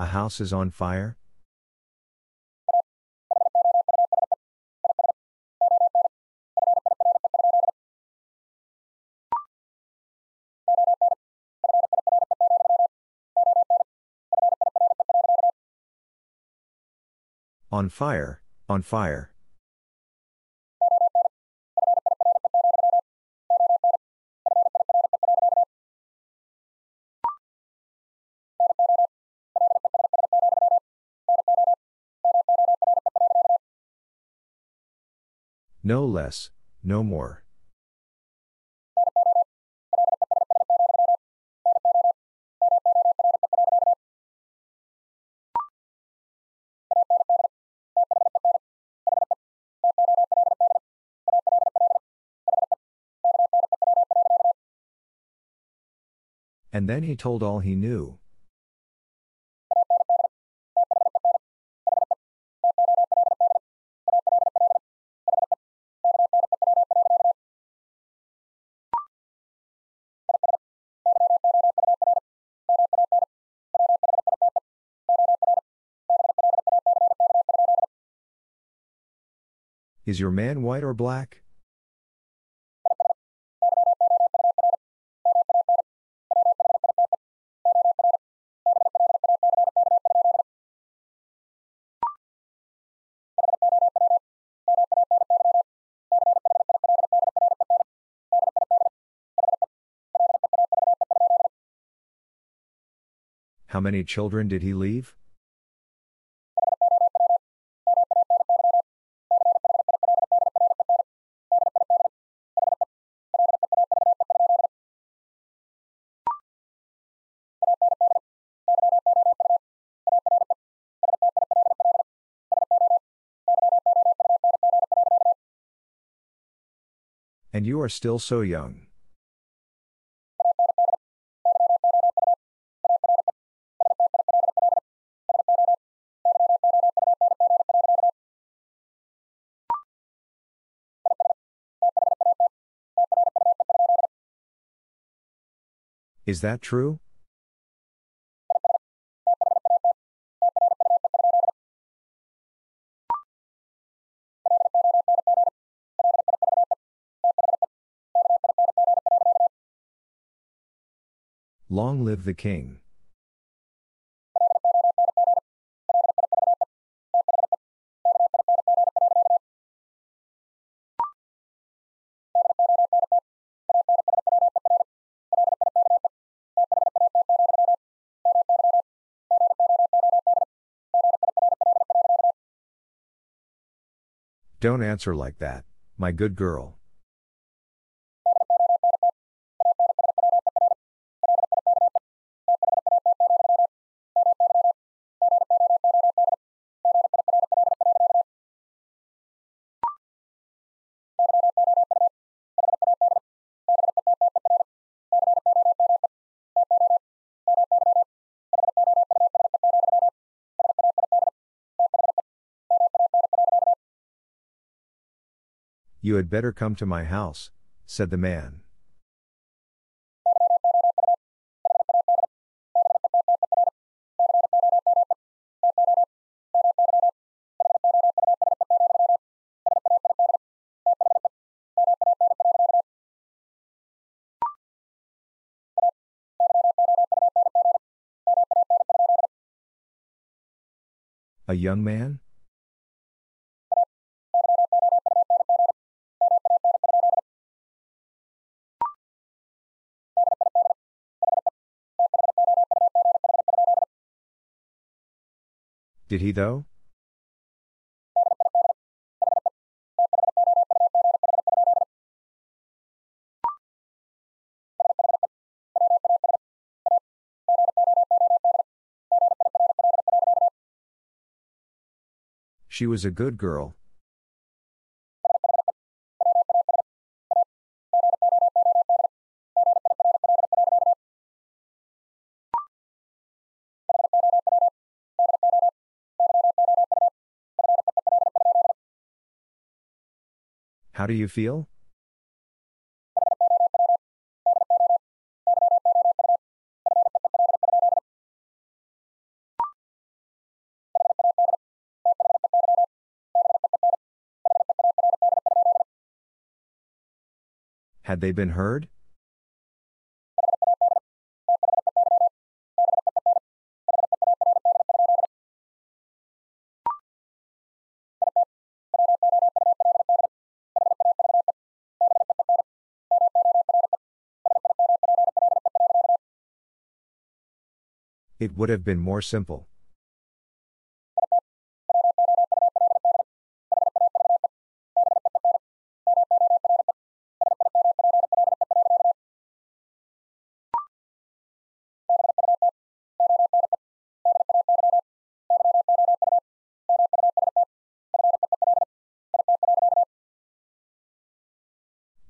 A house is on fire? On fire, on fire. No less, no more. And then he told all he knew. Is your man white or black? How many children did he leave? And you are still so young. Is that true? Long live the king. Don't answer like that, my good girl. You had better come to my house, said the man. A young man? Did he though? She was a good girl. How do you feel? Had they been heard? It would have been more simple.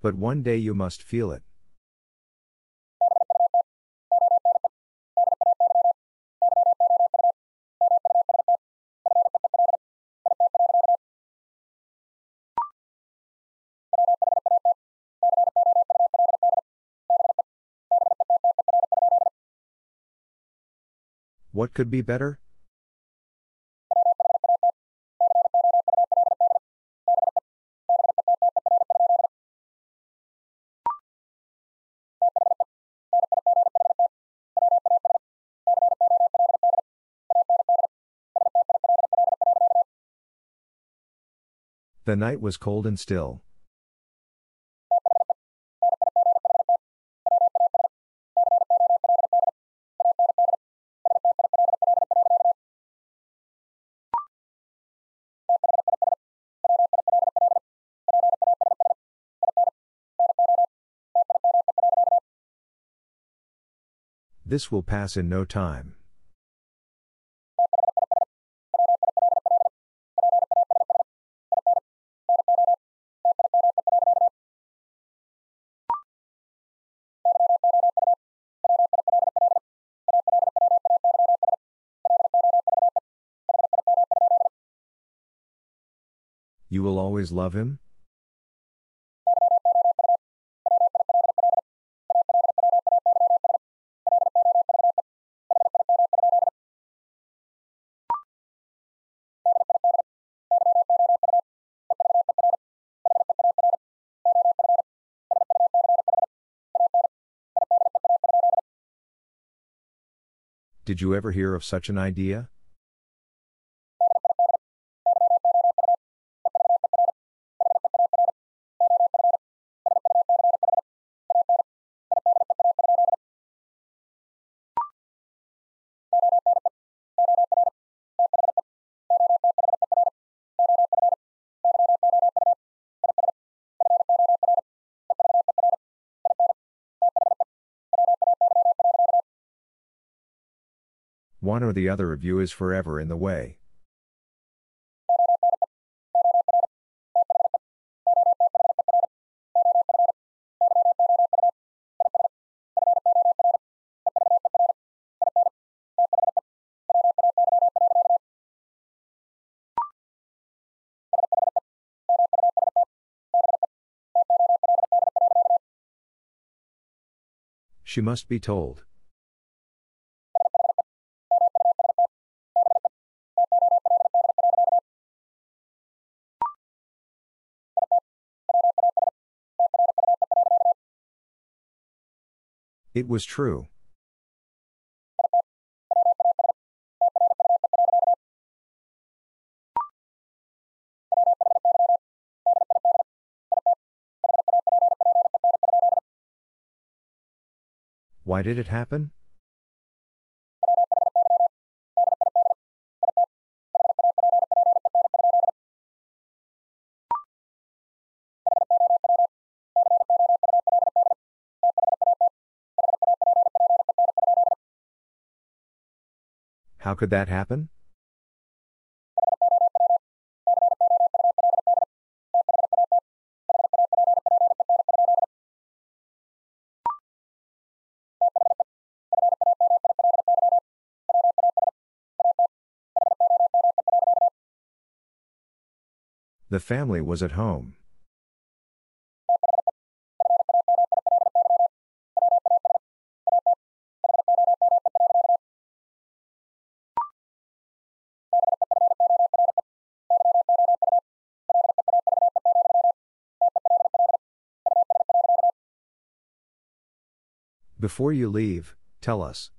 but one day you must feel it. What could be better? The night was cold and still. This will pass in no time. You will always love him? Did you ever hear of such an idea? One or the other of you is forever in the way. She must be told. It was true. Why did it happen? How could that happen? The family was at home. Before you leave, tell us.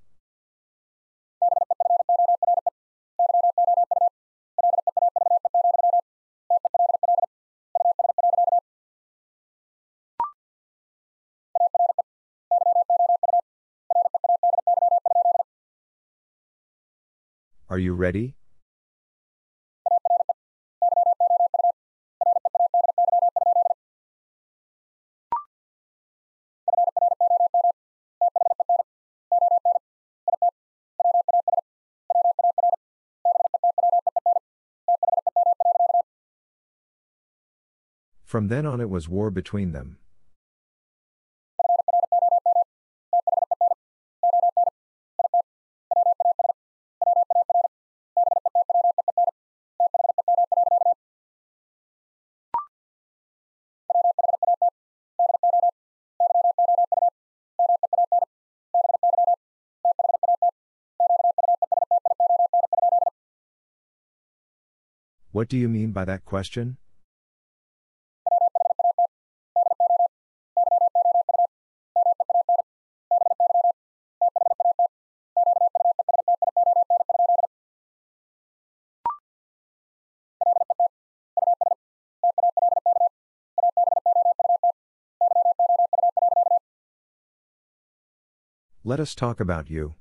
Are you ready? From then on it was war between them. What do you mean by that question? Let us talk about you.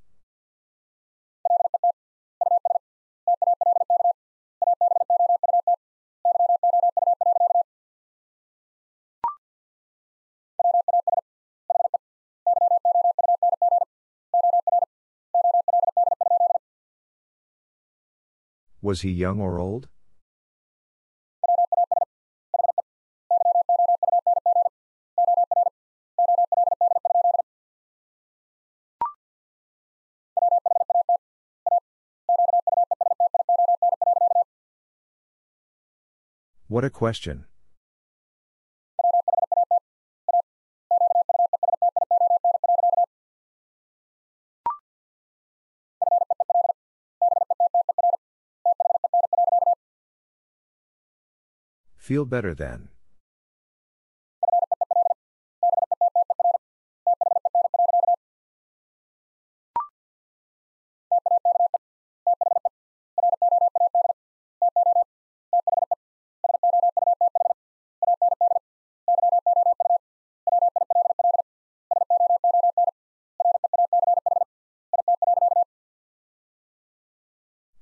Was he young or old? What a question. Feel better then.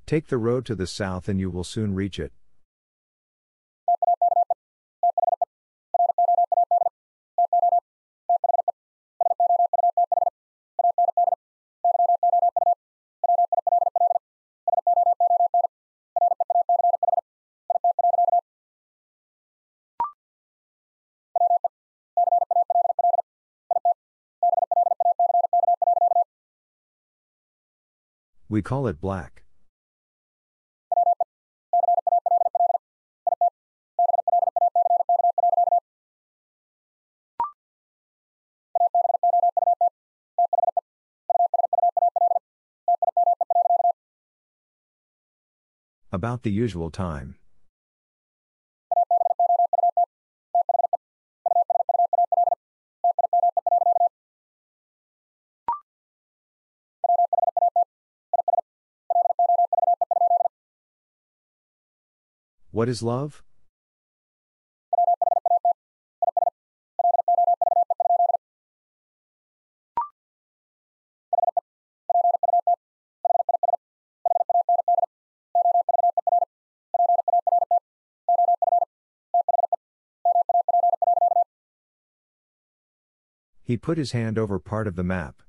Take the road to the south and you will soon reach it. We call it black. About the usual time. What is love? He put his hand over part of the map.